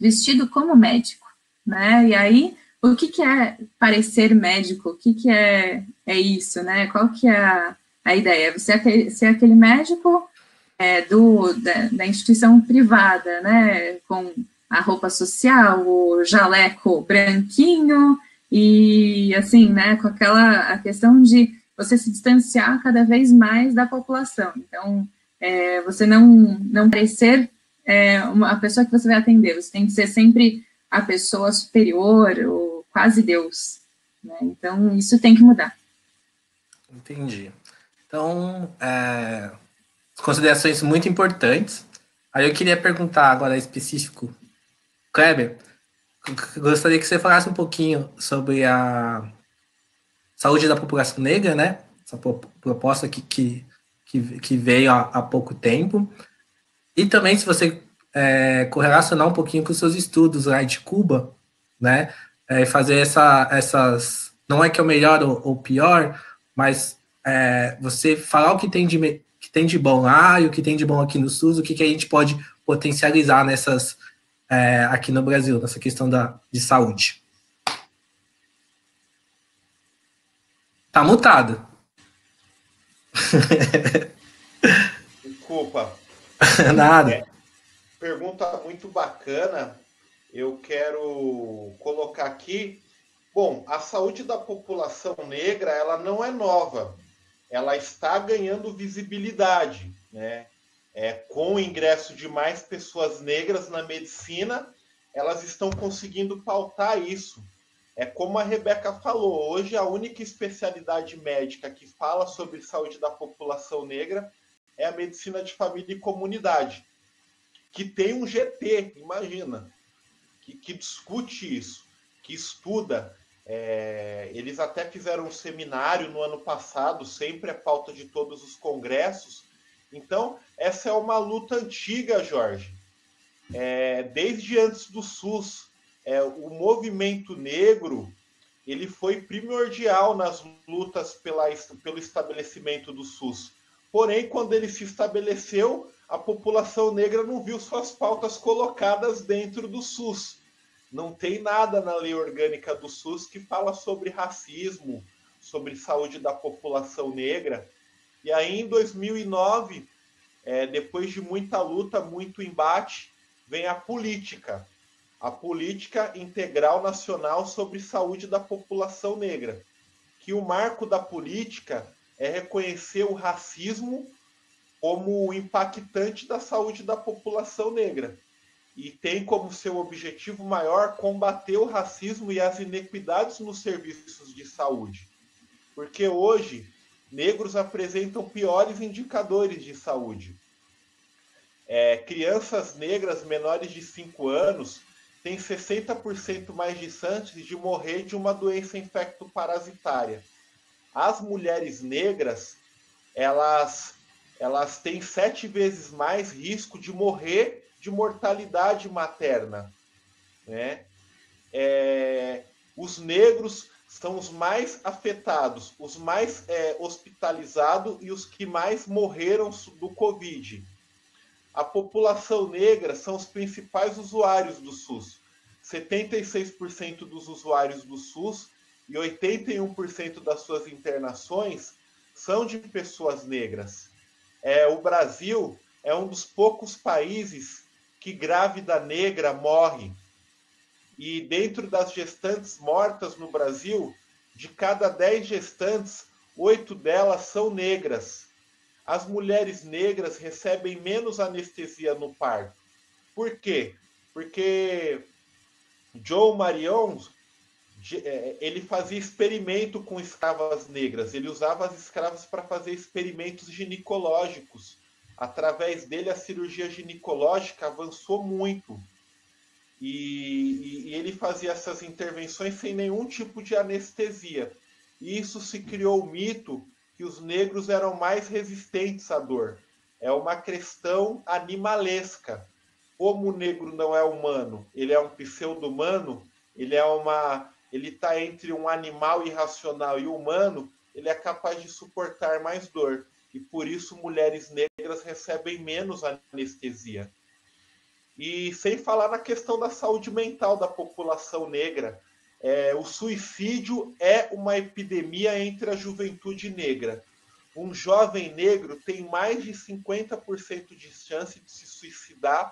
vestido como médico, né? E aí, o que que é parecer médico? O que que é, é isso, né? Qual que é a, a ideia? Você é aquele, ser aquele médico... É, do, da, da instituição privada, né, com a roupa social, o jaleco branquinho, e assim, né, com aquela a questão de você se distanciar cada vez mais da população. Então, é, você não, não parecer é, uma, a pessoa que você vai atender, você tem que ser sempre a pessoa superior, ou quase Deus, né? Então, isso tem que mudar. Entendi. Então, é... considerações muito importantes. Aí eu queria perguntar agora específico, Kleber, gostaria que você falasse um pouquinho sobre a saúde da população negra, né? Essa proposta que, que, que veio há, há pouco tempo. E também se você é, correlacionar um pouquinho com os seus estudos lá de Cuba, né? É, fazer essa, essas... Não é que é o melhor ou, ou pior, mas é, você falar o que tem de... Me- que tem de bom lá e o que tem de bom aqui no SUS, o que, que a gente pode potencializar nessas, é, aqui no Brasil, nessa questão da, de saúde. Tá mutado. Desculpa. Nada. É, pergunta muito bacana. Eu quero colocar aqui. Bom, a saúde da população negra, ela não é nova. Ela está ganhando visibilidade, né? É, com o ingresso de mais pessoas negras na medicina, elas estão conseguindo pautar isso. É como a Rebeca falou, hoje a única especialidade médica que fala sobre saúde da população negra é a medicina de família e comunidade, que tem um G T, imagina, que, que discute isso, que estuda. É, eles até fizeram um seminário no ano passado, sempre a pauta de todos os congressos, Então, essa é uma luta antiga, Jorge. É, desde antes do SUS, é, o movimento negro ele foi primordial nas lutas pela, pelo estabelecimento do SUS. Porém, quando ele se estabeleceu, a população negra não viu suas pautas colocadas dentro do SUS. Não tem nada na lei orgânica do SUS que fala sobre racismo, sobre saúde da população negra. E aí, em dois mil e nove, é, depois de muita luta, muito embate, vem a política. A Política Integral Nacional sobre Saúde da População Negra. Que o marco da política é reconhecer o racismo como impactante da saúde da população negra. E tem como seu objetivo maior combater o racismo e as inequidades nos serviços de saúde. Porque hoje, negros apresentam piores indicadores de saúde. É, crianças negras menores de cinco anos têm sessenta por cento mais de chances de morrer de uma doença infecto-parasitária. As mulheres negras, elas, elas têm sete vezes mais risco de morrer de mortalidade materna, né? É, os negros são os mais afetados, os mais é, hospitalizados e os que mais morreram do Covid. A população negra são os principais usuários do SUS. setenta e seis por cento dos usuários do SUS e oitenta e um por cento das suas internações são de pessoas negras. É, o Brasil é um dos poucos países que grávida negra morre. E dentro das gestantes mortas no Brasil, de cada dez gestantes, oito delas são negras. As mulheres negras recebem menos anestesia no parto. Por quê? Porque Joe Marion, ele fazia experimento com escravas negras. Ele usava as escravas para fazer experimentos ginecológicos. Através dele, a cirurgia ginecológica avançou muito. E, e ele fazia essas intervenções sem nenhum tipo de anestesia. E isso se criou o mito que os negros eram mais resistentes à dor. É uma questão animalesca. Como o negro não é humano, ele é um pseudo-humano, ele é uma, ele está entre um animal irracional e humano, ele é capaz de suportar mais dor. E por isso mulheres negras recebem menos anestesia. E sem falar na questão da saúde mental da população negra, É, o suicídio é uma epidemia entre a juventude negra. Um jovem negro tem mais de cinquenta por cento de chance de se suicidar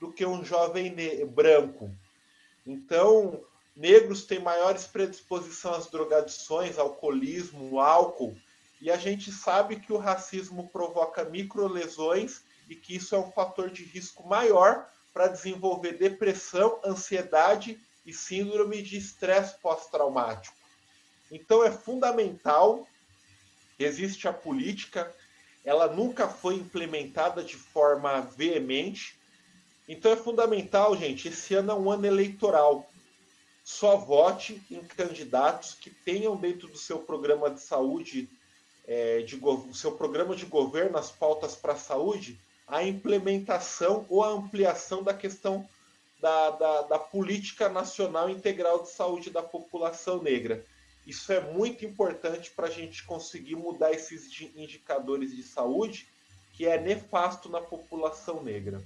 do que um jovem branco. Então, negros têm maiores predisposição às drogadições, alcoolismo, álcool, e a gente sabe que o racismo provoca microlesões e que isso é um fator de risco maior para desenvolver depressão, ansiedade e síndrome de estresse pós-traumático. Então é fundamental, existe a política, ela nunca foi implementada de forma veemente, então é fundamental, gente, esse ano é um ano eleitoral, só vote em candidatos que tenham dentro do seu programa de saúde, é, de go- seu programa de governo, as pautas para a saúde, a implementação ou a ampliação da questão Da, da, da Política Nacional Integral de Saúde da População Negra. Isso é muito importante para a gente conseguir mudar esses indicadores de saúde, que é nefasto na população negra.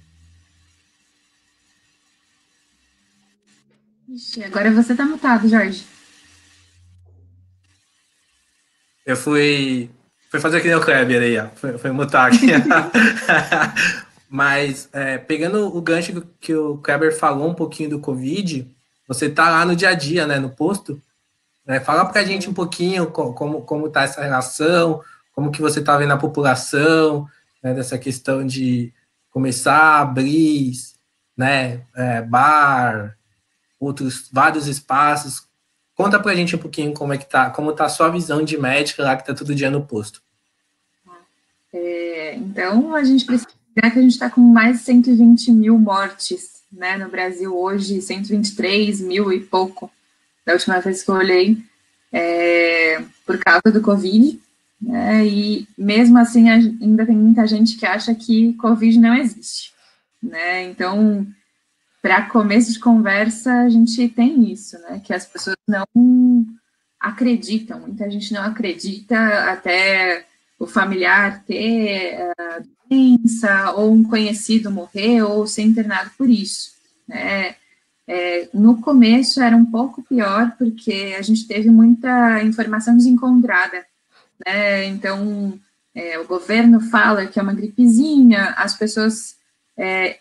Ixi, agora você está mutado, Jorge. Eu fui, fui fazer aqui no Kleber aí, ó. Foi, foi mutar aqui. Mas, é, pegando o gancho que o Kleber falou um pouquinho do Covid, você tá lá no dia a dia, né, no posto, né, fala pra gente um pouquinho como, como tá essa relação, como que você tá vendo a população, né, dessa questão de começar a abrir, né, é, bar, outros, vários espaços. Conta pra gente um pouquinho como é que tá, como tá a sua visão de médica lá que tá todo dia no posto. É, então, a gente precisa É que a gente está com mais de cento e vinte mil mortes, né, no Brasil hoje, cento e vinte e três mil e pouco, da última vez que eu olhei, é, por causa do Covid, né? E mesmo assim ainda tem muita gente que acha que Covid não existe, né? Então, para começo de conversa, a gente tem isso, né? Que as pessoas não acreditam, muita gente não acredita até o familiar ter a doença, ou um conhecido morrer, ou ser internado por isso, né? É, no começo era um pouco pior, porque a gente teve muita informação desencontrada, né? Então, é, o governo fala que é uma gripezinha, as pessoas é,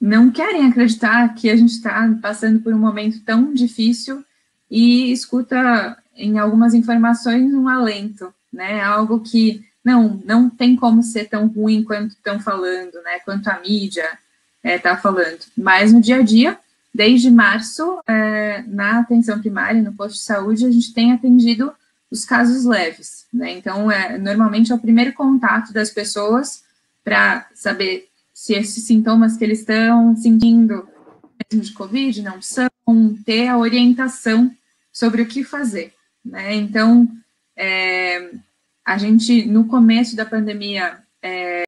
não querem acreditar que a gente está passando por um momento tão difícil e escuta em algumas informações um alento, né? Algo que não, não tem como ser tão ruim quanto estão falando, né? Quanto a mídia está é, falando. Mas no dia a dia, desde março, é, na atenção primária, no posto de saúde, a gente tem atendido os casos leves, né? Então, é, normalmente é o primeiro contato das pessoas para saber se esses sintomas que eles estão sentindo mesmo de Covid não são, ter a orientação sobre o que fazer, né? Então, é, a gente, no começo da pandemia, é,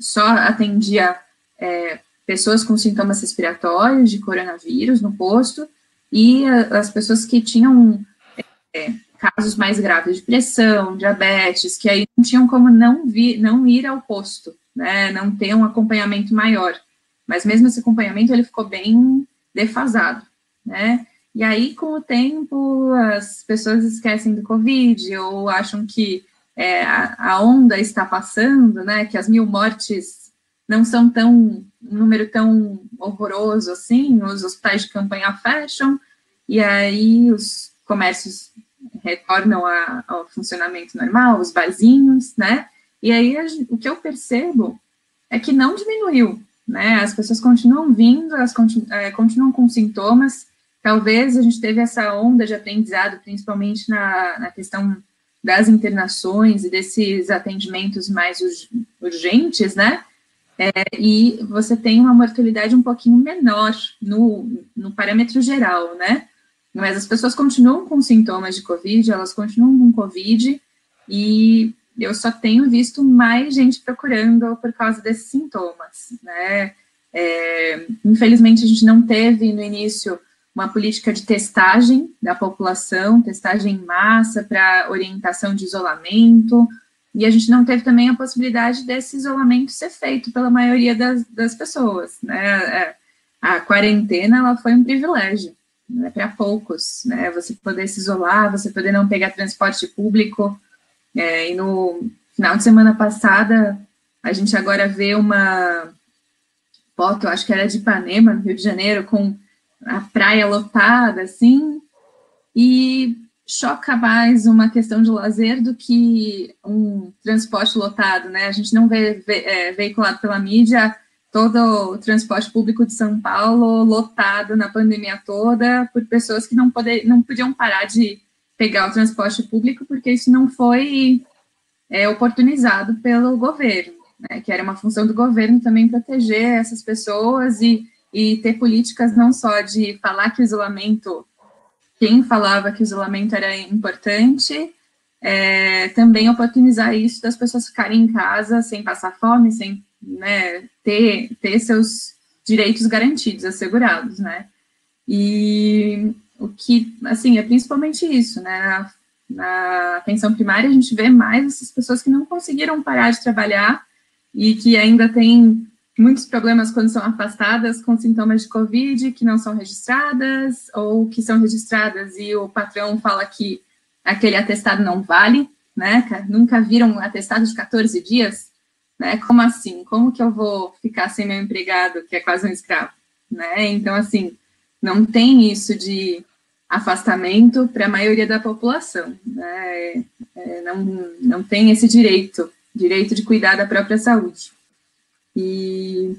só atendia é, pessoas com sintomas respiratórios de coronavírus no posto, e a, as pessoas que tinham é, casos mais graves de pressão, diabetes, que aí não tinham como não, vir, não ir ao posto, né, não ter um acompanhamento maior. Mas mesmo esse acompanhamento, ele ficou bem defasado, né? E aí, com o tempo, as pessoas esquecem do Covid, ou acham que é, a, a onda está passando, né, que as mil mortes não são tão, um número tão horroroso assim, os hospitais de campanha fecham, e aí os comércios retornam a, ao funcionamento normal, os barzinhos, né? E aí a, o que eu percebo é que não diminuiu, né? As pessoas continuam vindo, elas continu, é, continuam com sintomas. Talvez a gente teve essa onda de aprendizado, principalmente na, na questão das internações e desses atendimentos mais urgentes, né? É, e você tem uma mortalidade um pouquinho menor no, no parâmetro geral, né? Mas as pessoas continuam com sintomas de Covid, elas continuam com Covid, e eu só tenho visto mais gente procurando por causa desses sintomas, né? É, infelizmente, a gente não teve no início uma política de testagem da população, testagem em massa para orientação de isolamento, e a gente não teve também a possibilidade desse isolamento ser feito pela maioria das, das pessoas, né? A quarentena, ela foi um privilégio, né, para poucos, né? Você poder se isolar, você poder não pegar transporte público, é, e no final de semana passada, a gente agora vê uma foto, acho que era de Ipanema, no Rio de Janeiro, com a praia lotada, assim, e choca mais uma questão de lazer do que um transporte lotado, né? A gente não vê, vê é, veiculado pela mídia todo o transporte público de São Paulo lotado na pandemia toda por pessoas que não, poder, não podiam parar de pegar o transporte público porque isso não foi é, oportunizado pelo governo, né? Que era uma função do governo também proteger essas pessoas e e ter políticas não só de falar que o isolamento, quem falava que o isolamento era importante, é, também oportunizar isso das pessoas ficarem em casa sem passar fome, sem, né, ter, ter seus direitos garantidos, assegurados, né? E o que, assim, é principalmente isso, né? Na atenção primária, a gente vê mais essas pessoas que não conseguiram parar de trabalhar e que ainda têm muitos problemas quando são afastadas com sintomas de Covid, que não são registradas, ou que são registradas e o patrão fala que aquele atestado não vale, né? Nunca viram um atestado de quatorze dias, né? Como assim? Como que eu vou ficar sem meu empregado, que é quase um escravo, né? Então, assim, não tem isso de afastamento para a maioria da população, né? É, não, não tem esse direito, direito de cuidar da própria saúde. E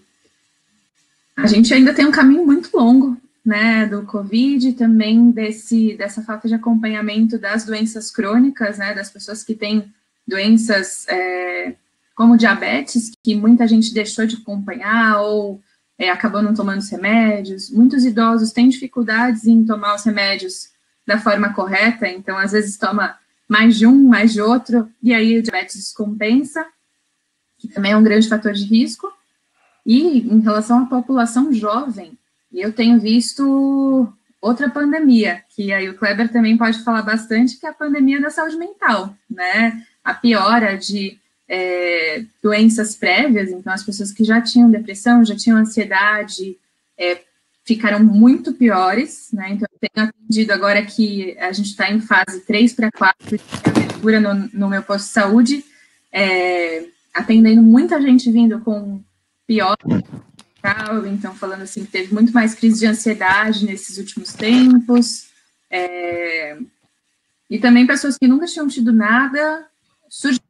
a gente ainda tem um caminho muito longo, né, do Covid, também desse, dessa falta de acompanhamento das doenças crônicas, né, das pessoas que têm doenças é, como diabetes, que muita gente deixou de acompanhar ou é, acabou não tomando os remédios. Muitos idosos têm dificuldades em tomar os remédios da forma correta, então às vezes toma mais de um, mais de outro, e aí o diabetes descompensa, que também é um grande fator de risco. E em relação à população jovem, eu tenho visto outra pandemia, que aí o Kleber também pode falar bastante, que é a pandemia da saúde mental, né? A piora de é, doenças prévias, então as pessoas que já tinham depressão, já tinham ansiedade, é, ficaram muito piores, né? Então eu tenho atendido agora que a gente está em fase três para quatro de abertura no, no meu posto de saúde, é, atendendo muita gente vindo com pior, então falando assim que teve muito mais crise de ansiedade nesses últimos tempos, é, e também pessoas que nunca tinham tido nada surgindo,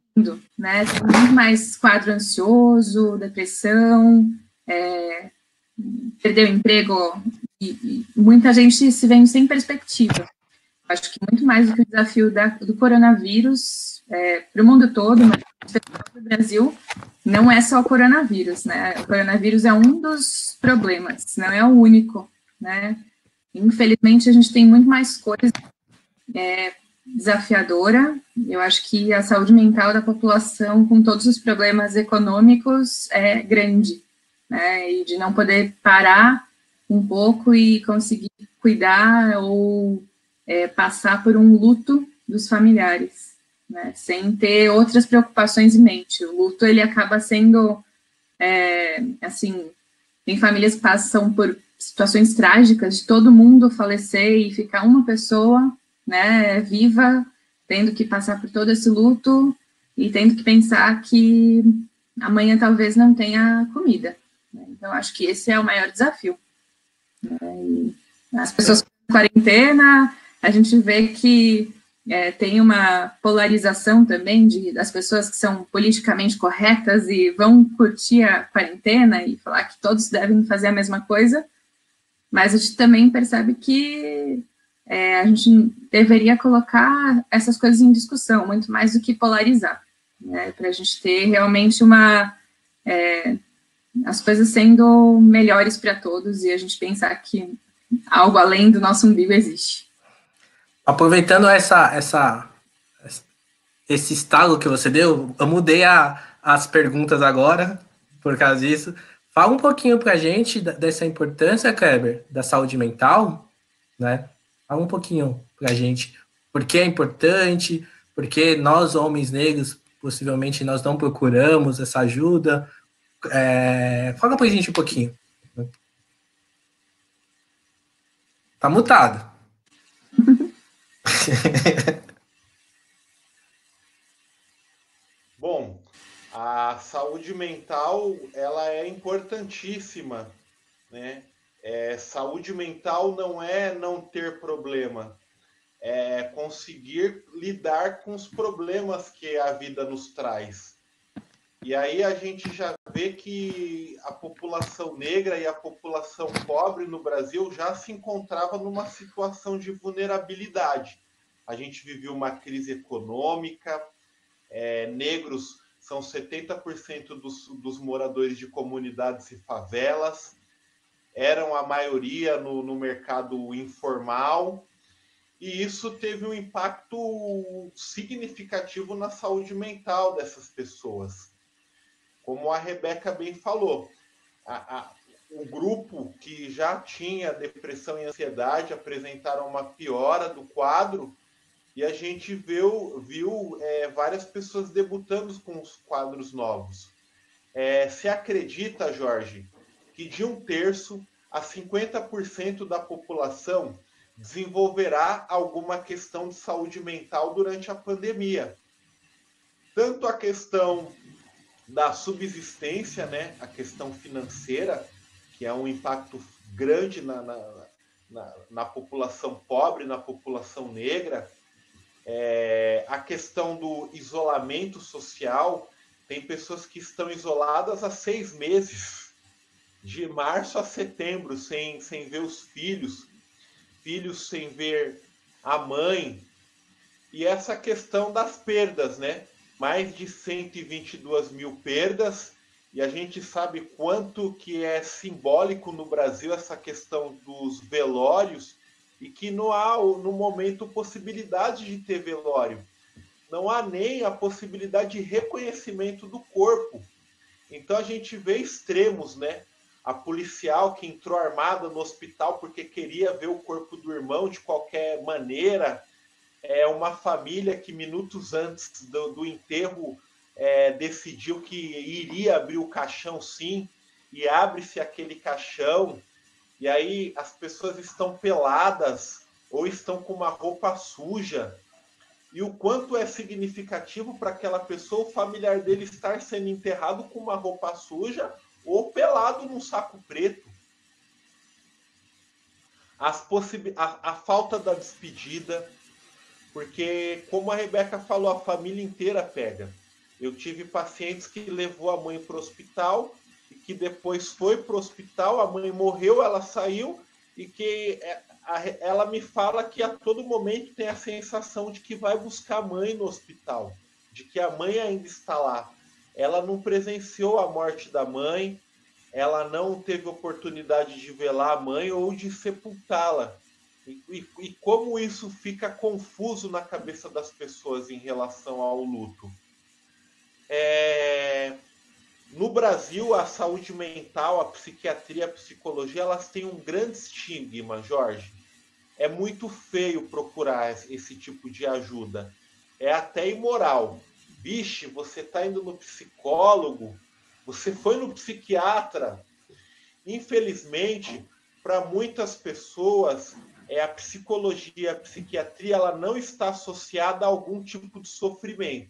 né, tem muito mais quadro ansioso, depressão, é, perdeu emprego, e, e muita gente se vendo sem perspectiva. Acho que muito mais do que o desafio da, do coronavírus, é, para o mundo todo, mas para o Brasil, não é só o coronavírus, né? O coronavírus é um dos problemas, não é o único, né? Infelizmente, a gente tem muito mais coisa é, desafiadora. Eu acho que a saúde mental da população, com todos os problemas econômicos, é grande, né? E de não poder parar um pouco e conseguir cuidar ou é, passar por um luto dos familiares, né, sem ter outras preocupações em mente. O luto, ele acaba sendo, é, assim, tem famílias que passam por situações trágicas, de todo mundo falecer e ficar uma pessoa, né, viva, tendo que passar por todo esse luto e tendo que pensar que amanhã talvez não tenha comida. Então, acho que esse é o maior desafio. As pessoas com quarentena, a gente vê que É, tem uma polarização também de, das pessoas que são politicamente corretas e vão curtir a quarentena e falar que todos devem fazer a mesma coisa, mas a gente também percebe que é, a gente deveria colocar essas coisas em discussão, muito mais do que polarizar, né, para a gente ter realmente uma é, as coisas sendo melhores para todos e a gente pensar que algo além do nosso umbigo existe. Aproveitando essa, essa, esse estalo que você deu, eu mudei a, as perguntas agora, por causa disso. Fala um pouquinho para a gente dessa importância, Kleber, da saúde mental, né? Fala um pouquinho para a gente por que é importante, por que nós, homens negros, possivelmente nós não procuramos essa ajuda. É, fala para a gente um pouquinho. Tá mutado. Bom, a saúde mental, ela é importantíssima, né? É, saúde mental não é não ter problema, é conseguir lidar com os problemas que a vida nos traz. E aí a gente já vê que a população negra e a população pobre no Brasil já se encontrava numa situação de vulnerabilidade. A gente viveu uma crise econômica, é, negros são setenta por cento dos, dos moradores de comunidades e favelas, eram a maioria no, no mercado informal, e isso teve um impacto significativo na saúde mental dessas pessoas. Como a Rebeca bem falou, a, a, o grupo que já tinha depressão e ansiedade apresentaram uma piora do quadro e a gente viu, viu é, várias pessoas debutando com os quadros novos. É, se acredita, Jorge, que de um terço a cinquenta por cento da população desenvolverá alguma questão de saúde mental durante a pandemia. Tanto a questão da subsistência, né, a questão financeira, que é um impacto grande na, na, na, na população pobre, na população negra, é, a questão do isolamento social, tem pessoas que estão isoladas há seis meses, de março a setembro, sem, sem ver os filhos, filhos sem ver a mãe, e essa questão das perdas, né? Mais de cento e vinte e duas mil perdas, e a gente sabe quanto que é simbólico no Brasil essa questão dos velórios, e que não há, no momento, possibilidade de ter velório. não há nem a possibilidade de reconhecimento do corpo. Então a gente vê extremos, né? A policial que entrou armada no hospital porque queria ver o corpo do irmão de qualquer maneira. É uma família que minutos antes do, do enterro é, decidiu que iria abrir o caixão sim, e abre-se aquele caixão, e aí as pessoas estão peladas ou estão com uma roupa suja. E o quanto é significativo para aquela pessoa, o familiar dele estar sendo enterrado com uma roupa suja ou pelado num saco preto. As possi- a, a falta da despedida, porque, como a Rebeca falou, a família inteira pega. Eu tive pacientes que levou a mãe para o hospital e que depois foi para o hospital, a mãe morreu, ela saiu, e que ela me fala que a todo momento tem a sensação de que vai buscar a mãe no hospital, de que a mãe ainda está lá. Ela não presenciou a morte da mãe, ela não teve oportunidade de velar a mãe ou de sepultá-la. E, e, e como isso fica confuso na cabeça das pessoas em relação ao luto. É... No Brasil, a saúde mental, a psiquiatria, a psicologia, elas têm um grande estigma, Jorge. É muito feio procurar esse tipo de ajuda. É até imoral. Vixe, você está indo no psicólogo, você foi no psiquiatra. Infelizmente, para muitas pessoas... É a psicologia, a psiquiatria, ela não está associada a algum tipo de sofrimento.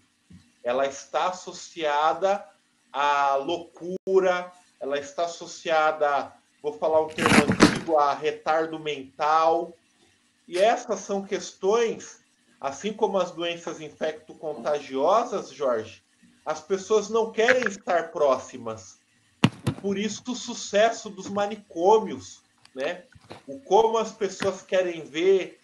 Ela está associada à loucura, ela está associada, vou falar um termo antigo, a retardo mental. E essas são questões, assim como as doenças infecto-contagiosas, Jorge, as pessoas não querem estar próximas. Por isso, o sucesso dos manicômios, né? O como as pessoas querem ver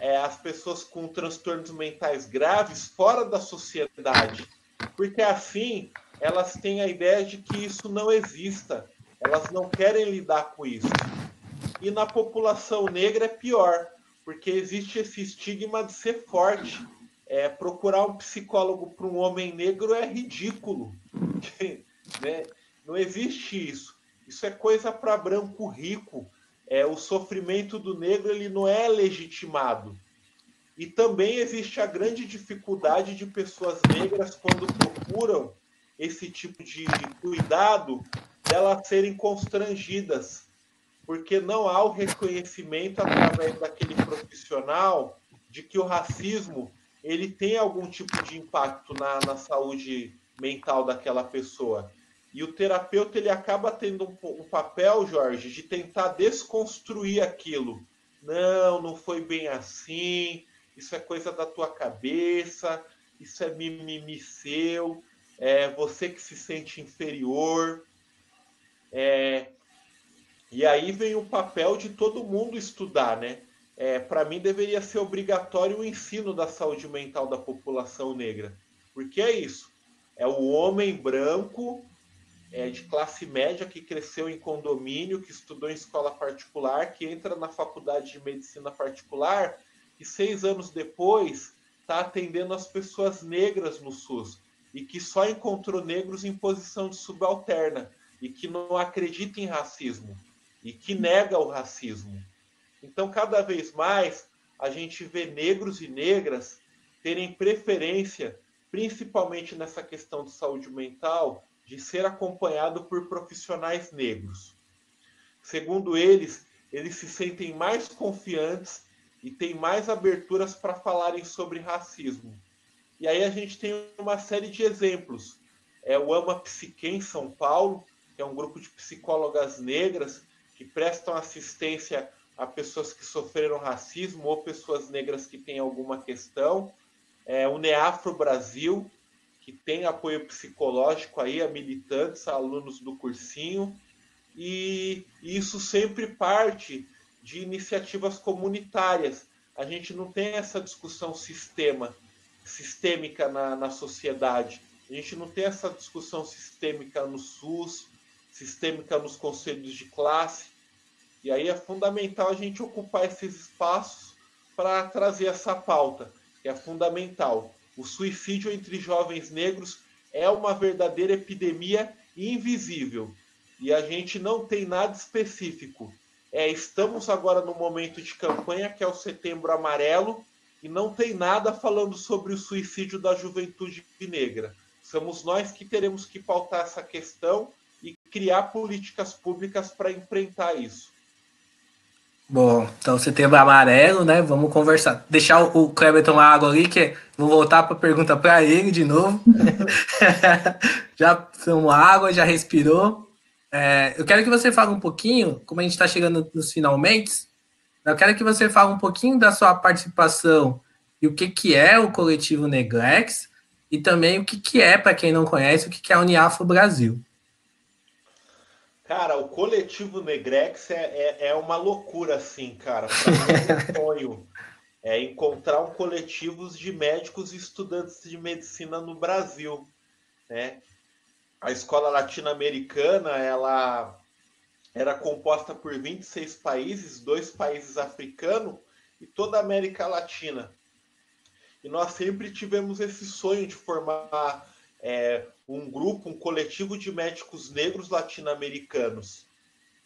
é, as pessoas com transtornos mentais graves fora da sociedade, porque assim elas têm a ideia de que isso não exista, elas não querem lidar com isso. E na população negra é pior, porque existe esse estigma de ser forte. É, procurar um psicólogo para um homem negro é ridículo, né? Não existe isso, isso é coisa para branco rico. É, o sofrimento do negro ele não é legitimado. E também existe a grande dificuldade de pessoas negras, quando procuram esse tipo de cuidado, delas serem constrangidas, porque não há o reconhecimento através daquele profissional de que o racismo ele tem algum tipo de impacto na, na saúde mental daquela pessoa. E o terapeuta ele acaba tendo um papel, Jorge, de tentar desconstruir aquilo. Não, não foi bem assim, isso é coisa da tua cabeça, isso é mimimi seu, é você que se sente inferior. É... E aí vem o papel de todo mundo estudar, né? É, para mim deveria ser obrigatório o ensino da saúde mental da população negra, porque é isso, é o homem branco... É de classe média, que cresceu em condomínio, que estudou em escola particular, que entra na faculdade de medicina particular e seis anos depois está atendendo as pessoas negras no SUS e que só encontrou negros em posição de subalterna e que não acredita em racismo e que nega o racismo. Então, cada vez mais, a gente vê negros e negras terem preferência, principalmente nessa questão de saúde mental, de ser acompanhado por profissionais negros. Segundo eles, eles se sentem mais confiantes e têm mais aberturas para falarem sobre racismo. E aí a gente tem uma série de exemplos. É o Ama Psique em São Paulo, que é um grupo de psicólogas negras que prestam assistência a pessoas que sofreram racismo ou pessoas negras que têm alguma questão. É o Uneafro Brasil, que tem apoio psicológico aí a militantes, a alunos do cursinho, e isso sempre parte de iniciativas comunitárias. A gente não tem essa discussão sistema, sistêmica na, na sociedade, a gente não tem essa discussão sistêmica no SUS, sistêmica nos conselhos de classe, e aí é fundamental a gente ocupar esses espaços para trazer essa pauta, que é fundamental. O suicídio entre jovens negros é uma verdadeira epidemia invisível e a gente não tem nada específico. É, estamos agora no momento de campanha, que é o Setembro Amarelo, e não tem nada falando sobre o suicídio da juventude negra. Somos nós que teremos que pautar essa questão e criar políticas públicas para enfrentar isso. Bom, então Setembro Amarelo, né? Vamos conversar. Deixar o Kleber tomar água ali, que vou voltar para a pergunta para ele de novo. Já tomou água, já respirou. É, eu quero que você fale um pouquinho, como a gente está chegando nos finalmente, eu quero que você fale um pouquinho da sua participação e o que, que é o coletivo Negrex e também o que, que é, para quem não conhece, o que, que é a Uneafro Brasil. Cara, o coletivo Negrex é, é, é uma loucura, assim, cara. Para mim, o sonho é encontrar um coletivo de médicos e estudantes de medicina no Brasil, né? A Escola Latino-Americana, ela era composta por vinte e seis países, dois países africanos e toda a América Latina. E nós sempre tivemos esse sonho de formar... É, um grupo, um coletivo de médicos negros latino-americanos.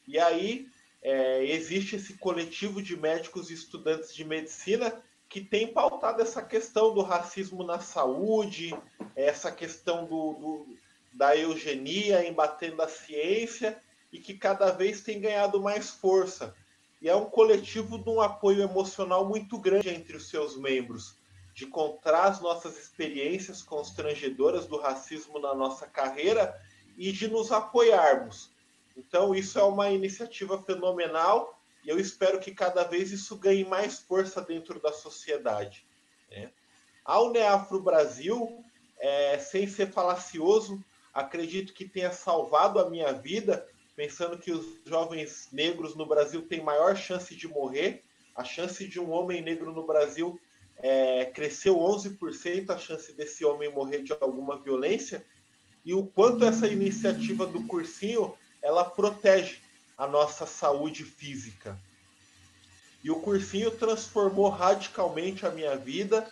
E aí é, existe esse coletivo de médicos e estudantes de medicina que tem pautado essa questão do racismo na saúde, essa questão do, do, da eugenia, embatendo a ciência, e que cada vez tem ganhado mais força. E é um coletivo de um apoio emocional muito grande entre os seus membros, de contar as nossas experiências constrangedoras do racismo na nossa carreira e de nos apoiarmos. Então, isso é uma iniciativa fenomenal e eu espero que cada vez isso ganhe mais força dentro da sociedade, né? A Uneafro Brasil, é, sem ser falacioso, acredito que tenha salvado a minha vida, pensando que os jovens negros no Brasil têm maior chance de morrer. A chance de um homem negro no Brasil... É, cresceu onze por cento a chance desse homem morrer de alguma violência, e o quanto essa iniciativa do cursinho, ela protege a nossa saúde física. E o cursinho transformou radicalmente a minha vida,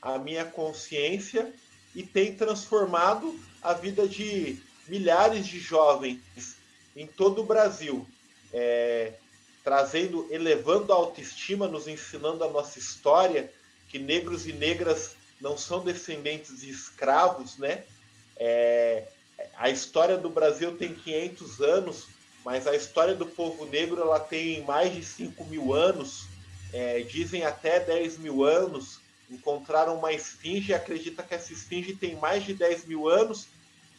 a minha consciência, e tem transformado a vida de milhares de jovens em todo o Brasil, é, trazendo, elevando a autoestima, nos ensinando a nossa história, que negros e negras não são descendentes de escravos, né? É, a história do Brasil tem quinhentos anos, mas a história do povo negro ela tem mais de cinco mil anos, é, dizem até dez mil anos. Encontraram uma esfinge e acredita que essa esfinge tem mais de dez mil anos.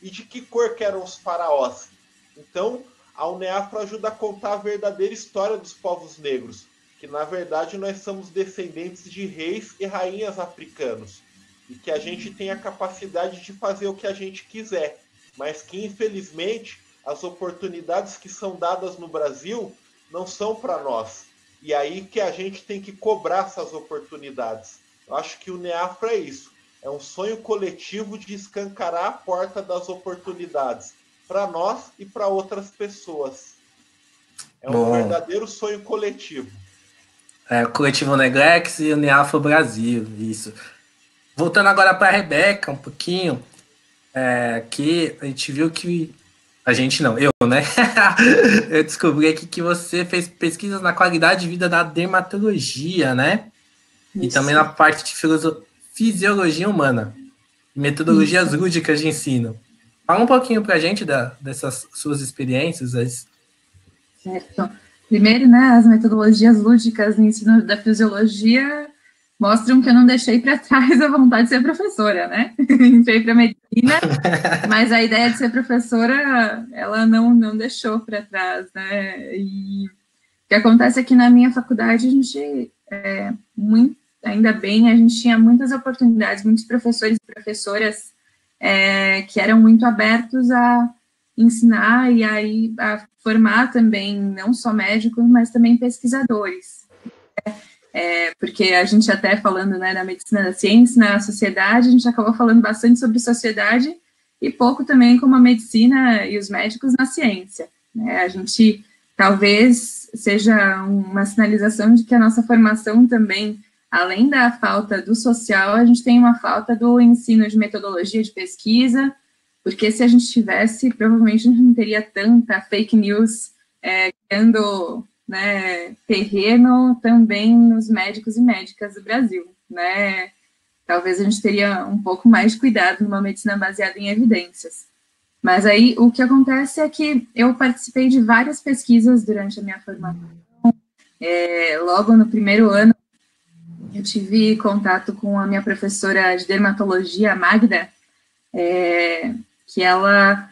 E de que cor que eram os faraós? Então, a Uneafro ajuda a contar a verdadeira história dos povos negros, que na verdade nós somos descendentes de reis e rainhas africanos, e que a gente tem a capacidade de fazer o que a gente quiser, mas que infelizmente as oportunidades que são dadas no Brasil não são para nós, e aí que a gente tem que cobrar essas oportunidades. Eu acho que o Uneafro é isso, é um sonho coletivo de escancarar a porta das oportunidades, para nós e para outras pessoas. É um Bom. verdadeiro sonho coletivo. É, coletivo Negrex e Uneafro Brasil, isso. Voltando agora para a Rebeca um pouquinho, é, que a gente viu que... A gente não, eu, né? Eu descobri aqui que você fez pesquisas na qualidade de vida da dermatologia, né? Isso. E também na parte de filoso... fisiologia humana e metodologias isso. lúdicas de ensino. Fala um pouquinho para a gente da, dessas suas experiências. As... Certo. Primeiro, né, as metodologias lúdicas no ensino da fisiologia mostram que eu não deixei para trás a vontade de ser professora, né? Entrei para medicina, mas a ideia de ser professora, ela não, não deixou para trás, né? E o que acontece é que na minha faculdade, a gente, é, muito, ainda bem, a gente tinha muitas oportunidades, muitos professores e professoras é, que eram muito abertos a ensinar e aí a formar também, não só médicos, mas também pesquisadores. É, porque a gente até falando, né, na medicina da ciência, na sociedade, a gente acabou falando bastante sobre sociedade e pouco também como a medicina e os médicos na ciência. É, a gente talvez seja uma sinalização de que a nossa formação também além da falta do social, a gente tem uma falta do ensino de metodologia de pesquisa, porque se a gente tivesse, provavelmente a gente não teria tanta fake news é, criando né, terreno também nos médicos e médicas do Brasil, né? Talvez a gente teria um pouco mais de cuidado numa medicina baseada em evidências. Mas aí o que acontece é que eu participei de várias pesquisas durante a minha formação. É, logo no primeiro ano, eu tive contato com a minha professora de dermatologia, Magda, é, que ela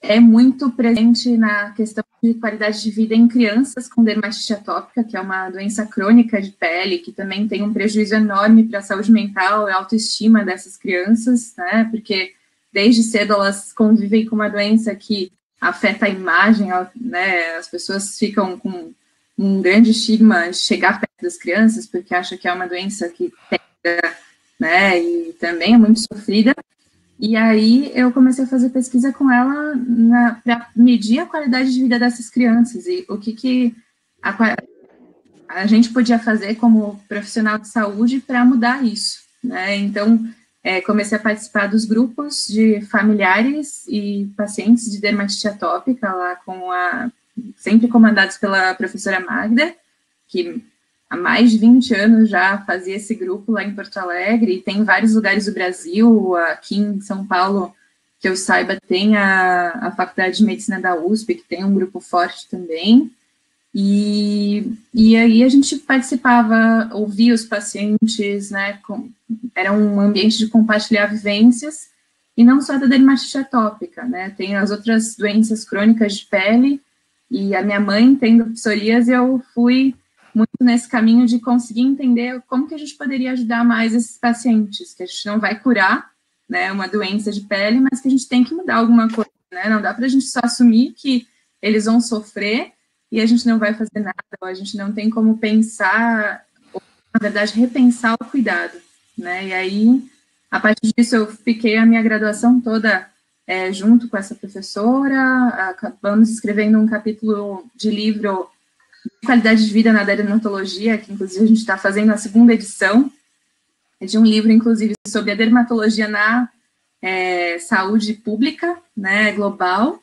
é muito presente na questão de qualidade de vida em crianças com dermatite atópica, que é uma doença crônica de pele, que também tem um prejuízo enorme para a saúde mental e autoestima dessas crianças, né? Porque desde cedo elas convivem com uma doença que afeta a imagem, né? As pessoas ficam com um grande estigma de chegar perto das crianças, porque acham que é uma doença que pega, né? E também é muito sofrida. E aí eu comecei a fazer pesquisa com ela para medir a qualidade de vida dessas crianças e o que, que a, a gente podia fazer como profissional de saúde para mudar isso, né? Então, é, comecei a participar dos grupos de familiares e pacientes de dermatite atópica, lá com a, sempre comandados pela professora Magda, que há mais de vinte anos já fazia esse grupo lá em Porto Alegre, e tem vários lugares do Brasil, aqui em São Paulo, que eu saiba, tem a, a Faculdade de Medicina da U S P, que tem um grupo forte também, e, e aí a gente participava, ouvia os pacientes, né, com, era um ambiente de compartilhar vivências, e não só da dermatite atópica, né, tem as outras doenças crônicas de pele, e a minha mãe tendo psoríase, eu fui muito nesse caminho de conseguir entender como que a gente poderia ajudar mais esses pacientes, que a gente não vai curar, né, uma doença de pele, mas que a gente tem que mudar alguma coisa, né, não dá pra gente só assumir que eles vão sofrer e a gente não vai fazer nada, ou a gente não tem como pensar, ou, na verdade, repensar o cuidado, né, e aí, a partir disso, eu fiquei a minha graduação toda é, junto com essa professora, acabamos escrevendo um capítulo de livro Qualidade de Vida na Dermatologia, que inclusive a gente está fazendo a segunda edição, é de um livro, inclusive, sobre a dermatologia na é, saúde pública, né, global,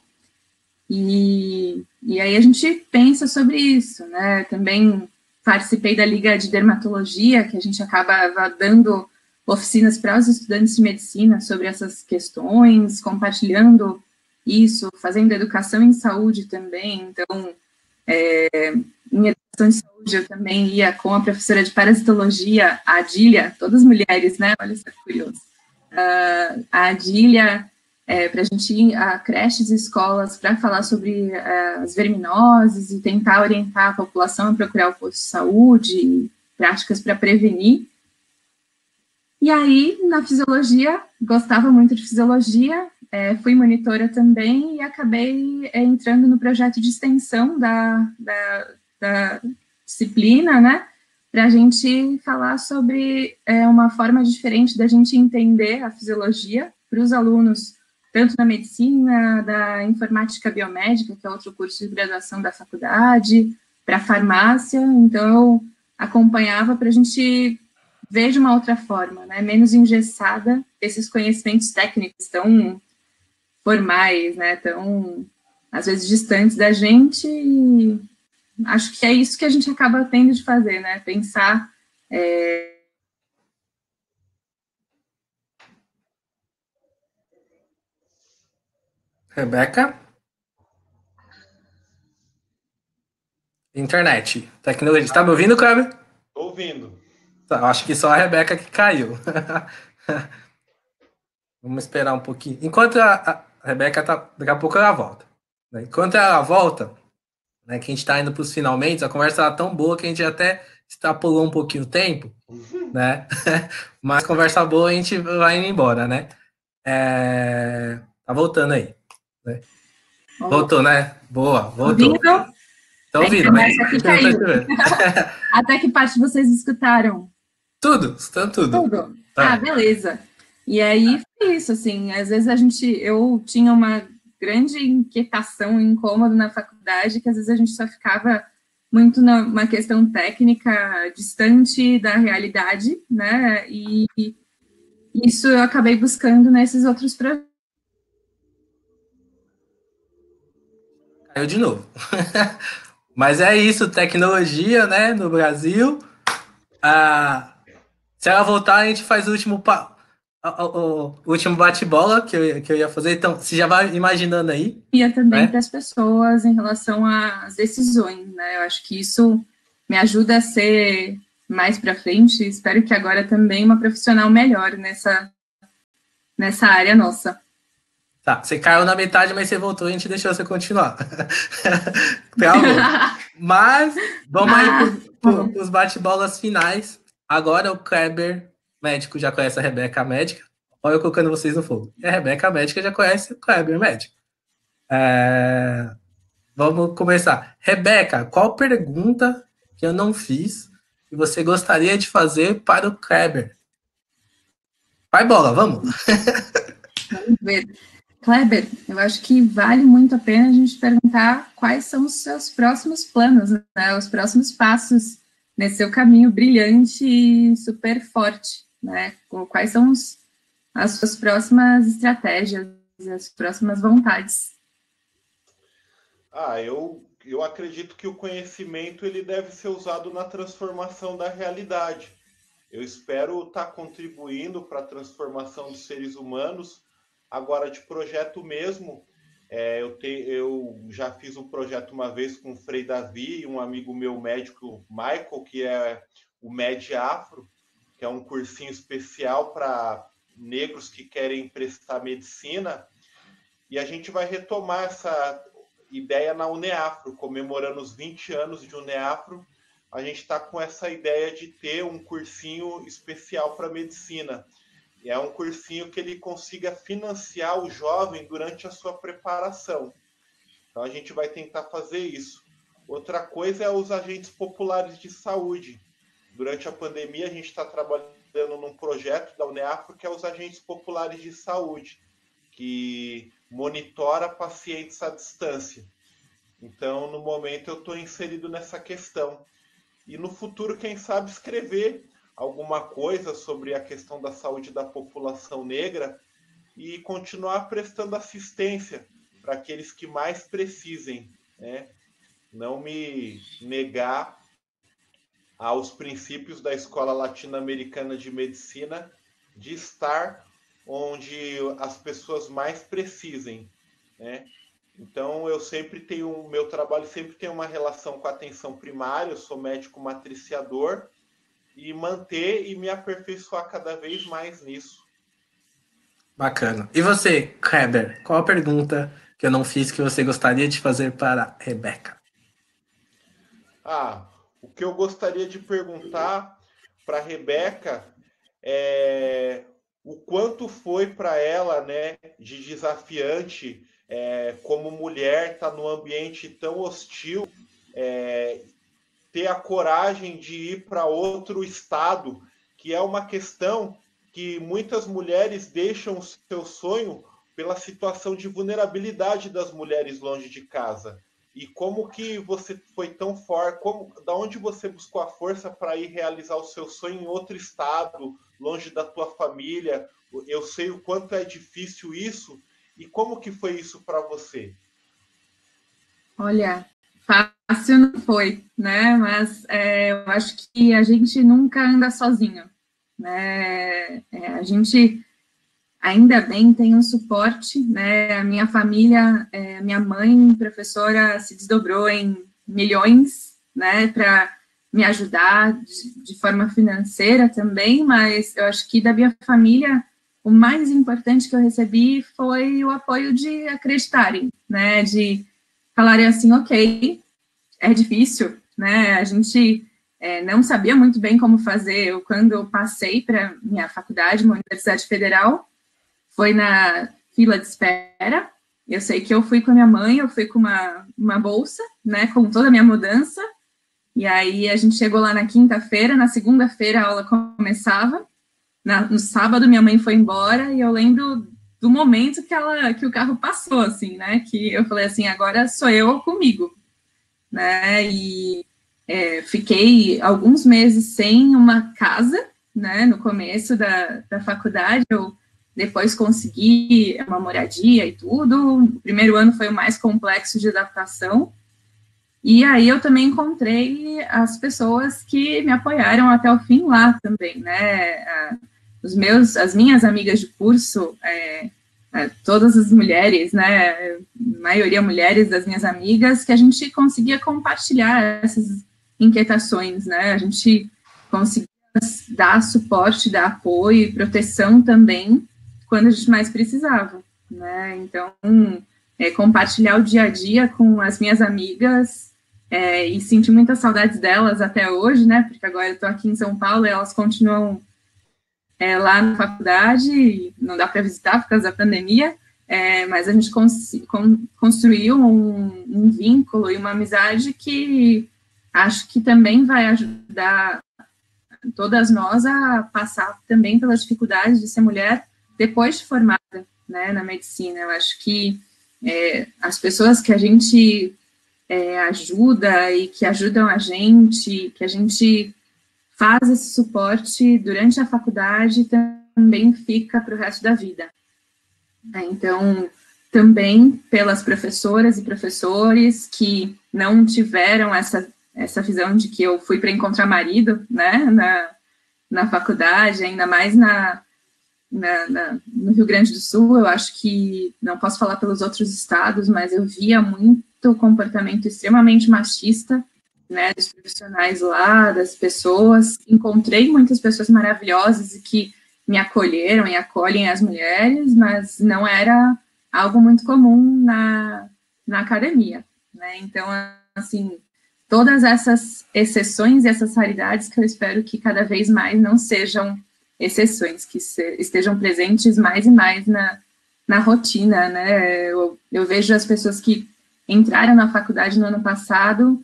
e, e aí a gente pensa sobre isso, né, também participei da Liga de Dermatologia, que a gente acaba dando oficinas para os estudantes de medicina sobre essas questões, compartilhando isso, fazendo educação em saúde também, então, É, em educação de saúde, eu também ia com a professora de parasitologia, a Adília, todas mulheres, né? Olha só que curioso. Uh, a Adília, é, para a gente ir a creches e escolas para falar sobre uh, as verminoses e tentar orientar a população a procurar o posto de saúde, práticas para prevenir. E aí, na fisiologia, gostava muito de fisiologia, É, fui monitora também e acabei é, entrando no projeto de extensão da, da, da disciplina, né, para a gente falar sobre é, uma forma diferente da gente entender a fisiologia para os alunos, tanto da medicina, da informática biomédica, que é outro curso de graduação da faculdade, para farmácia, então eu acompanhava para a gente ver de uma outra forma, né, menos engessada esses conhecimentos técnicos tão formais, né, tão, às vezes, distantes da gente, e acho que é isso que a gente acaba tendo de fazer, né, pensar... É... Rebeca? Internet, tecnologia, tá me ouvindo, Kleber? Tô ouvindo. Tá, acho que só a Rebeca que caiu. Vamos esperar um pouquinho. Enquanto a, a... Rebeca tá, daqui a pouco ela volta. Né? Enquanto ela volta, né, que a gente está indo para os finalmente, a conversa era tão boa que a gente até extrapolou um pouquinho o tempo, né? Mas conversa boa, a gente vai indo embora, né? É... Tá voltando aí. Né? Voltou, né? Boa, voltou. Ouvindo? Tô ouvindo, mas... Até que parte vocês escutaram? Tudo, escutando tudo. Tudo. Tá. Ah, beleza. E aí foi isso, assim, às vezes a gente, eu tinha uma grande inquietação, incômodo na faculdade, que às vezes a gente só ficava muito numa questão técnica distante da realidade, né, e isso eu acabei buscando nesses outros projetos. Caiu de novo. Mas é isso, tecnologia, né, no Brasil. Ah, se ela voltar, a gente faz o último, pa... o, o, o último bate-bola que eu, que eu ia fazer. Então, você já vai imaginando aí. E também, né, das pessoas em relação às decisões, né? Eu acho que isso me ajuda a ser mais para frente. Espero que agora também uma profissional melhor nessa, nessa área nossa. Tá, você caiu na metade, mas você voltou e a gente deixou você continuar. Mas vamos aí para os bate-bolas finais. Agora o Kleber, médico, já conhece a Rebeca, médica. Olha eu colocando vocês no fogo. E a Rebeca, médica, já conhece o Kleber, médico. É... Vamos começar. Rebeca, qual pergunta que eu não fiz que você gostaria de fazer para o Kleber? Vai bola, vamos! Vamos ver. Kleber, eu acho que vale muito a pena a gente perguntar quais são os seus próximos planos, né, os próximos passos nesse seu caminho brilhante e super forte, né? Quais são os, as suas próximas estratégias, as próximas vontades? Ah, eu, eu acredito que o conhecimento ele deve ser usado na transformação da realidade. Eu espero estar contribuindo para a transformação dos seres humanos. Agora, de projeto mesmo, é, eu, te, eu já fiz um projeto uma vez com o Frei Davi e um amigo meu médico, Michael, que é o Med Afro, que é um cursinho especial para negros que querem prestar medicina. E a gente vai retomar essa ideia na Uneafro, comemorando os vinte anos de Uneafro. A gente está com essa ideia de ter um cursinho especial para medicina. É um cursinho que ele consiga financiar o jovem durante a sua preparação. Então, a gente vai tentar fazer isso. Outra coisa é os agentes populares de saúde. Durante a pandemia, a gente está trabalhando num projeto da Uneafro, que é os agentes populares de saúde, que monitora pacientes à distância. Então, no momento, eu estou inserido nessa questão. E no futuro, quem sabe escrever alguma coisa sobre a questão da saúde da população negra e continuar prestando assistência para aqueles que mais precisem, né? Não me negar aos princípios da Escola Latino-Americana de Medicina de estar onde as pessoas mais precisem, né? Então, eu sempre tenho, o meu trabalho sempre tem uma relação com a atenção primária, eu sou médico matriciador, e manter e me aperfeiçoar cada vez mais nisso. Bacana. E você, Kleber, qual a pergunta que eu não fiz que você gostaria de fazer para a Rebeca? Ah, o que eu gostaria de perguntar para a Rebeca é o quanto foi para ela, né, de desafiante, é, como mulher, estar tá num ambiente tão hostil, é, ter a coragem de ir para outro estado, que é uma questão que muitas mulheres deixam o seu sonho pela situação de vulnerabilidade das mulheres longe de casa. E como que você foi tão forte, como, da onde você buscou a força para ir realizar o seu sonho em outro estado, longe da tua família? Eu sei o quanto é difícil isso, e como que foi isso para você? Olha, fácil não foi, né, mas é, eu acho que a gente nunca anda sozinho, né, é, a gente ainda bem tem um suporte, né, a minha família, é, minha mãe, professora, se desdobrou em milhões, né, para me ajudar de, de forma financeira também, mas eu acho que da minha família, o mais importante que eu recebi foi o apoio de acreditarem, né, de falarem assim, ok, é difícil, né, a gente é, não sabia muito bem como fazer. Eu, quando eu passei para minha faculdade, uma Universidade Federal, foi na fila de espera, eu sei que eu fui com a minha mãe, eu fui com uma, uma bolsa, né, com toda a minha mudança, e aí a gente chegou lá na quinta-feira, na segunda-feira a aula começava, na, no sábado minha mãe foi embora, e eu lembro do momento que ela, que o carro passou, assim, né, que eu falei assim, agora sou eu comigo, né, e é, fiquei alguns meses sem uma casa, né, no começo da, da faculdade, eu depois consegui uma moradia e tudo, o primeiro ano foi o mais complexo de adaptação, e aí eu também encontrei as pessoas que me apoiaram até o fim lá também, né, os meus, as minhas amigas de curso, é, é, todas as mulheres, né, maioria mulheres das minhas amigas, que a gente conseguia compartilhar essas inquietações, né, a gente conseguia dar suporte, dar apoio e proteção também, quando a gente mais precisava, né, então, é, compartilhar o dia a dia com as minhas amigas, é, e senti muitas saudades delas até hoje, né, porque agora eu tô aqui em São Paulo e elas continuam é, lá na faculdade, e não dá para visitar por causa da pandemia, é, mas a gente cons- con- construiu um, um vínculo e uma amizade que acho que também vai ajudar todas nós a passar também pelas dificuldades de ser mulher depois de formada, né, na medicina. Eu acho que é, as pessoas que a gente é, ajuda e que ajudam a gente, que a gente faz esse suporte durante a faculdade, também fica para o resto da vida. Então, também pelas professoras e professores que não tiveram essa essa visão de que eu fui para encontrar marido, né, na, na faculdade, ainda mais na, na, na, no Rio Grande do Sul, eu acho que, não posso falar pelos outros estados, mas eu via muito comportamento extremamente machista, né, dos profissionais lá, das pessoas, encontrei muitas pessoas maravilhosas e que me acolheram e acolhem as mulheres, mas não era algo muito comum na, na academia, né, então, assim, todas essas exceções e essas raridades que eu espero que cada vez mais não sejam exceções, que se, estejam presentes mais e mais na, na rotina, né? Eu, eu vejo as pessoas que entraram na faculdade no ano passado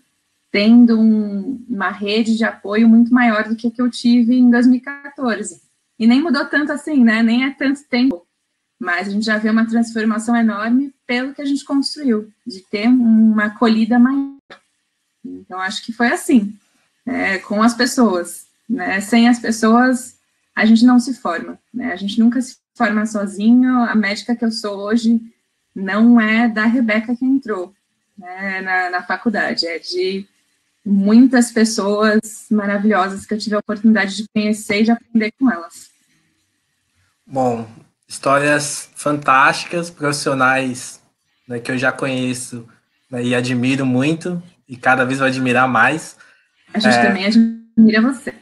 tendo um, uma rede de apoio muito maior do que a que eu tive em dois mil e quatorze. E nem mudou tanto assim, né? Nem é tanto tempo. Mas a gente já vê uma transformação enorme pelo que a gente construiu, de ter uma acolhida maior. Então, acho que foi assim, é, com as pessoas, né? Sem as pessoas, a gente não se forma, né? A gente nunca se forma sozinho. A médica que eu sou hoje não é da Rebeca que entrou, né, na, na faculdade, é de muitas pessoas maravilhosas que eu tive a oportunidade de conhecer e de aprender com elas. Bom, histórias fantásticas, profissionais, né, que eu já conheço, né, e admiro muito. E cada vez vai admirar mais. A gente é... também admira você.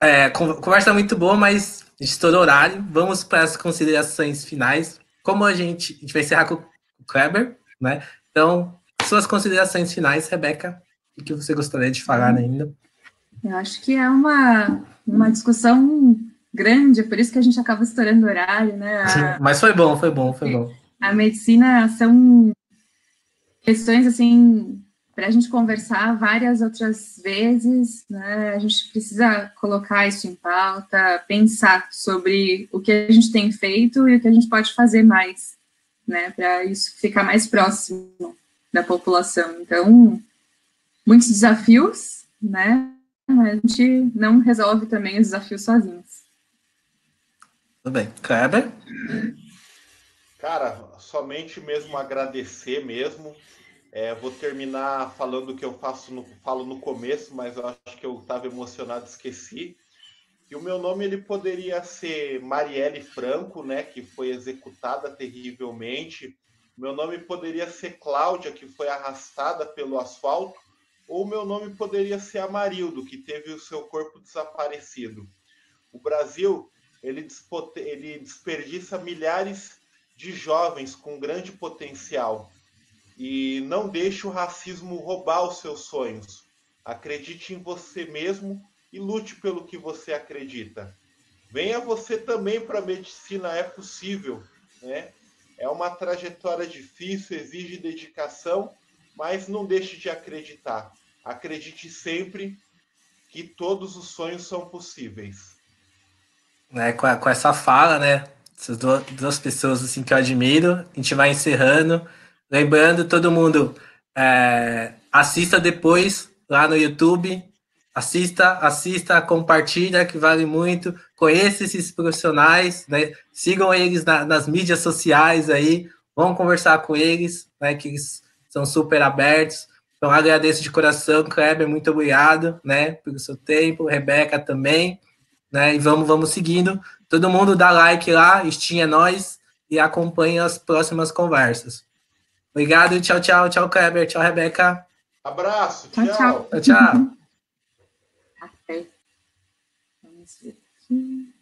É, conversa muito boa, mas estourou o horário. Vamos para as considerações finais. Como a gente, a gente vai encerrar com o Kleber, né? Então, suas considerações finais, Rebeca. O que você gostaria de falar ainda? Eu acho que é uma, uma discussão grande, por isso que a gente acaba estourando o horário, né? A... Mas foi bom, foi bom, foi bom. A medicina são... questões, assim, para a gente conversar várias outras vezes, né, a gente precisa colocar isso em pauta, pensar sobre o que a gente tem feito e o que a gente pode fazer mais, né, para isso ficar mais próximo da população. Então, muitos desafios, né, a gente não resolve também os desafios sozinhos. Tudo bem. Kleber? Cara, somente mesmo agradecer mesmo. É, vou terminar falando o que eu faço no, falo no começo, mas eu acho que eu estava emocionado e esqueci. E o meu nome ele poderia ser Marielle Franco, né, que foi executada terrivelmente. Meu nome poderia ser Cláudia, que foi arrastada pelo asfalto. Ou meu nome poderia ser Amarildo, que teve o seu corpo desaparecido. O Brasil ele, despote... ele desperdiça milhares de jovens com grande potencial. E não deixe o racismo roubar os seus sonhos. Acredite em você mesmo e lute pelo que você acredita. Venha você também para a medicina, é possível, né? É uma trajetória difícil, exige dedicação, mas não deixe de acreditar. Acredite sempre que todos os sonhos são possíveis. É, com, a, com essa fala, né? Essas duas, duas pessoas assim, que eu admiro, a gente vai encerrando. Lembrando, todo mundo, é, assista depois lá no YouTube. Assista, assista, compartilha, que vale muito. Conheça esses profissionais, né? Sigam eles na, nas mídias sociais aí. Vão conversar com eles, né? Que eles são super abertos. Então, agradeço de coração, Kleber, muito obrigado, né? Pelo seu tempo, Rebeca também, né? E vamos, vamos seguindo. Todo mundo dá like lá, STEAM é NOIS, e acompanha as próximas conversas. Obrigado, tchau, tchau, tchau, Kleber, tchau, Rebeca. Abraço, tchau. Tchau, tchau. Tchau, tchau. Vamos ver aqui.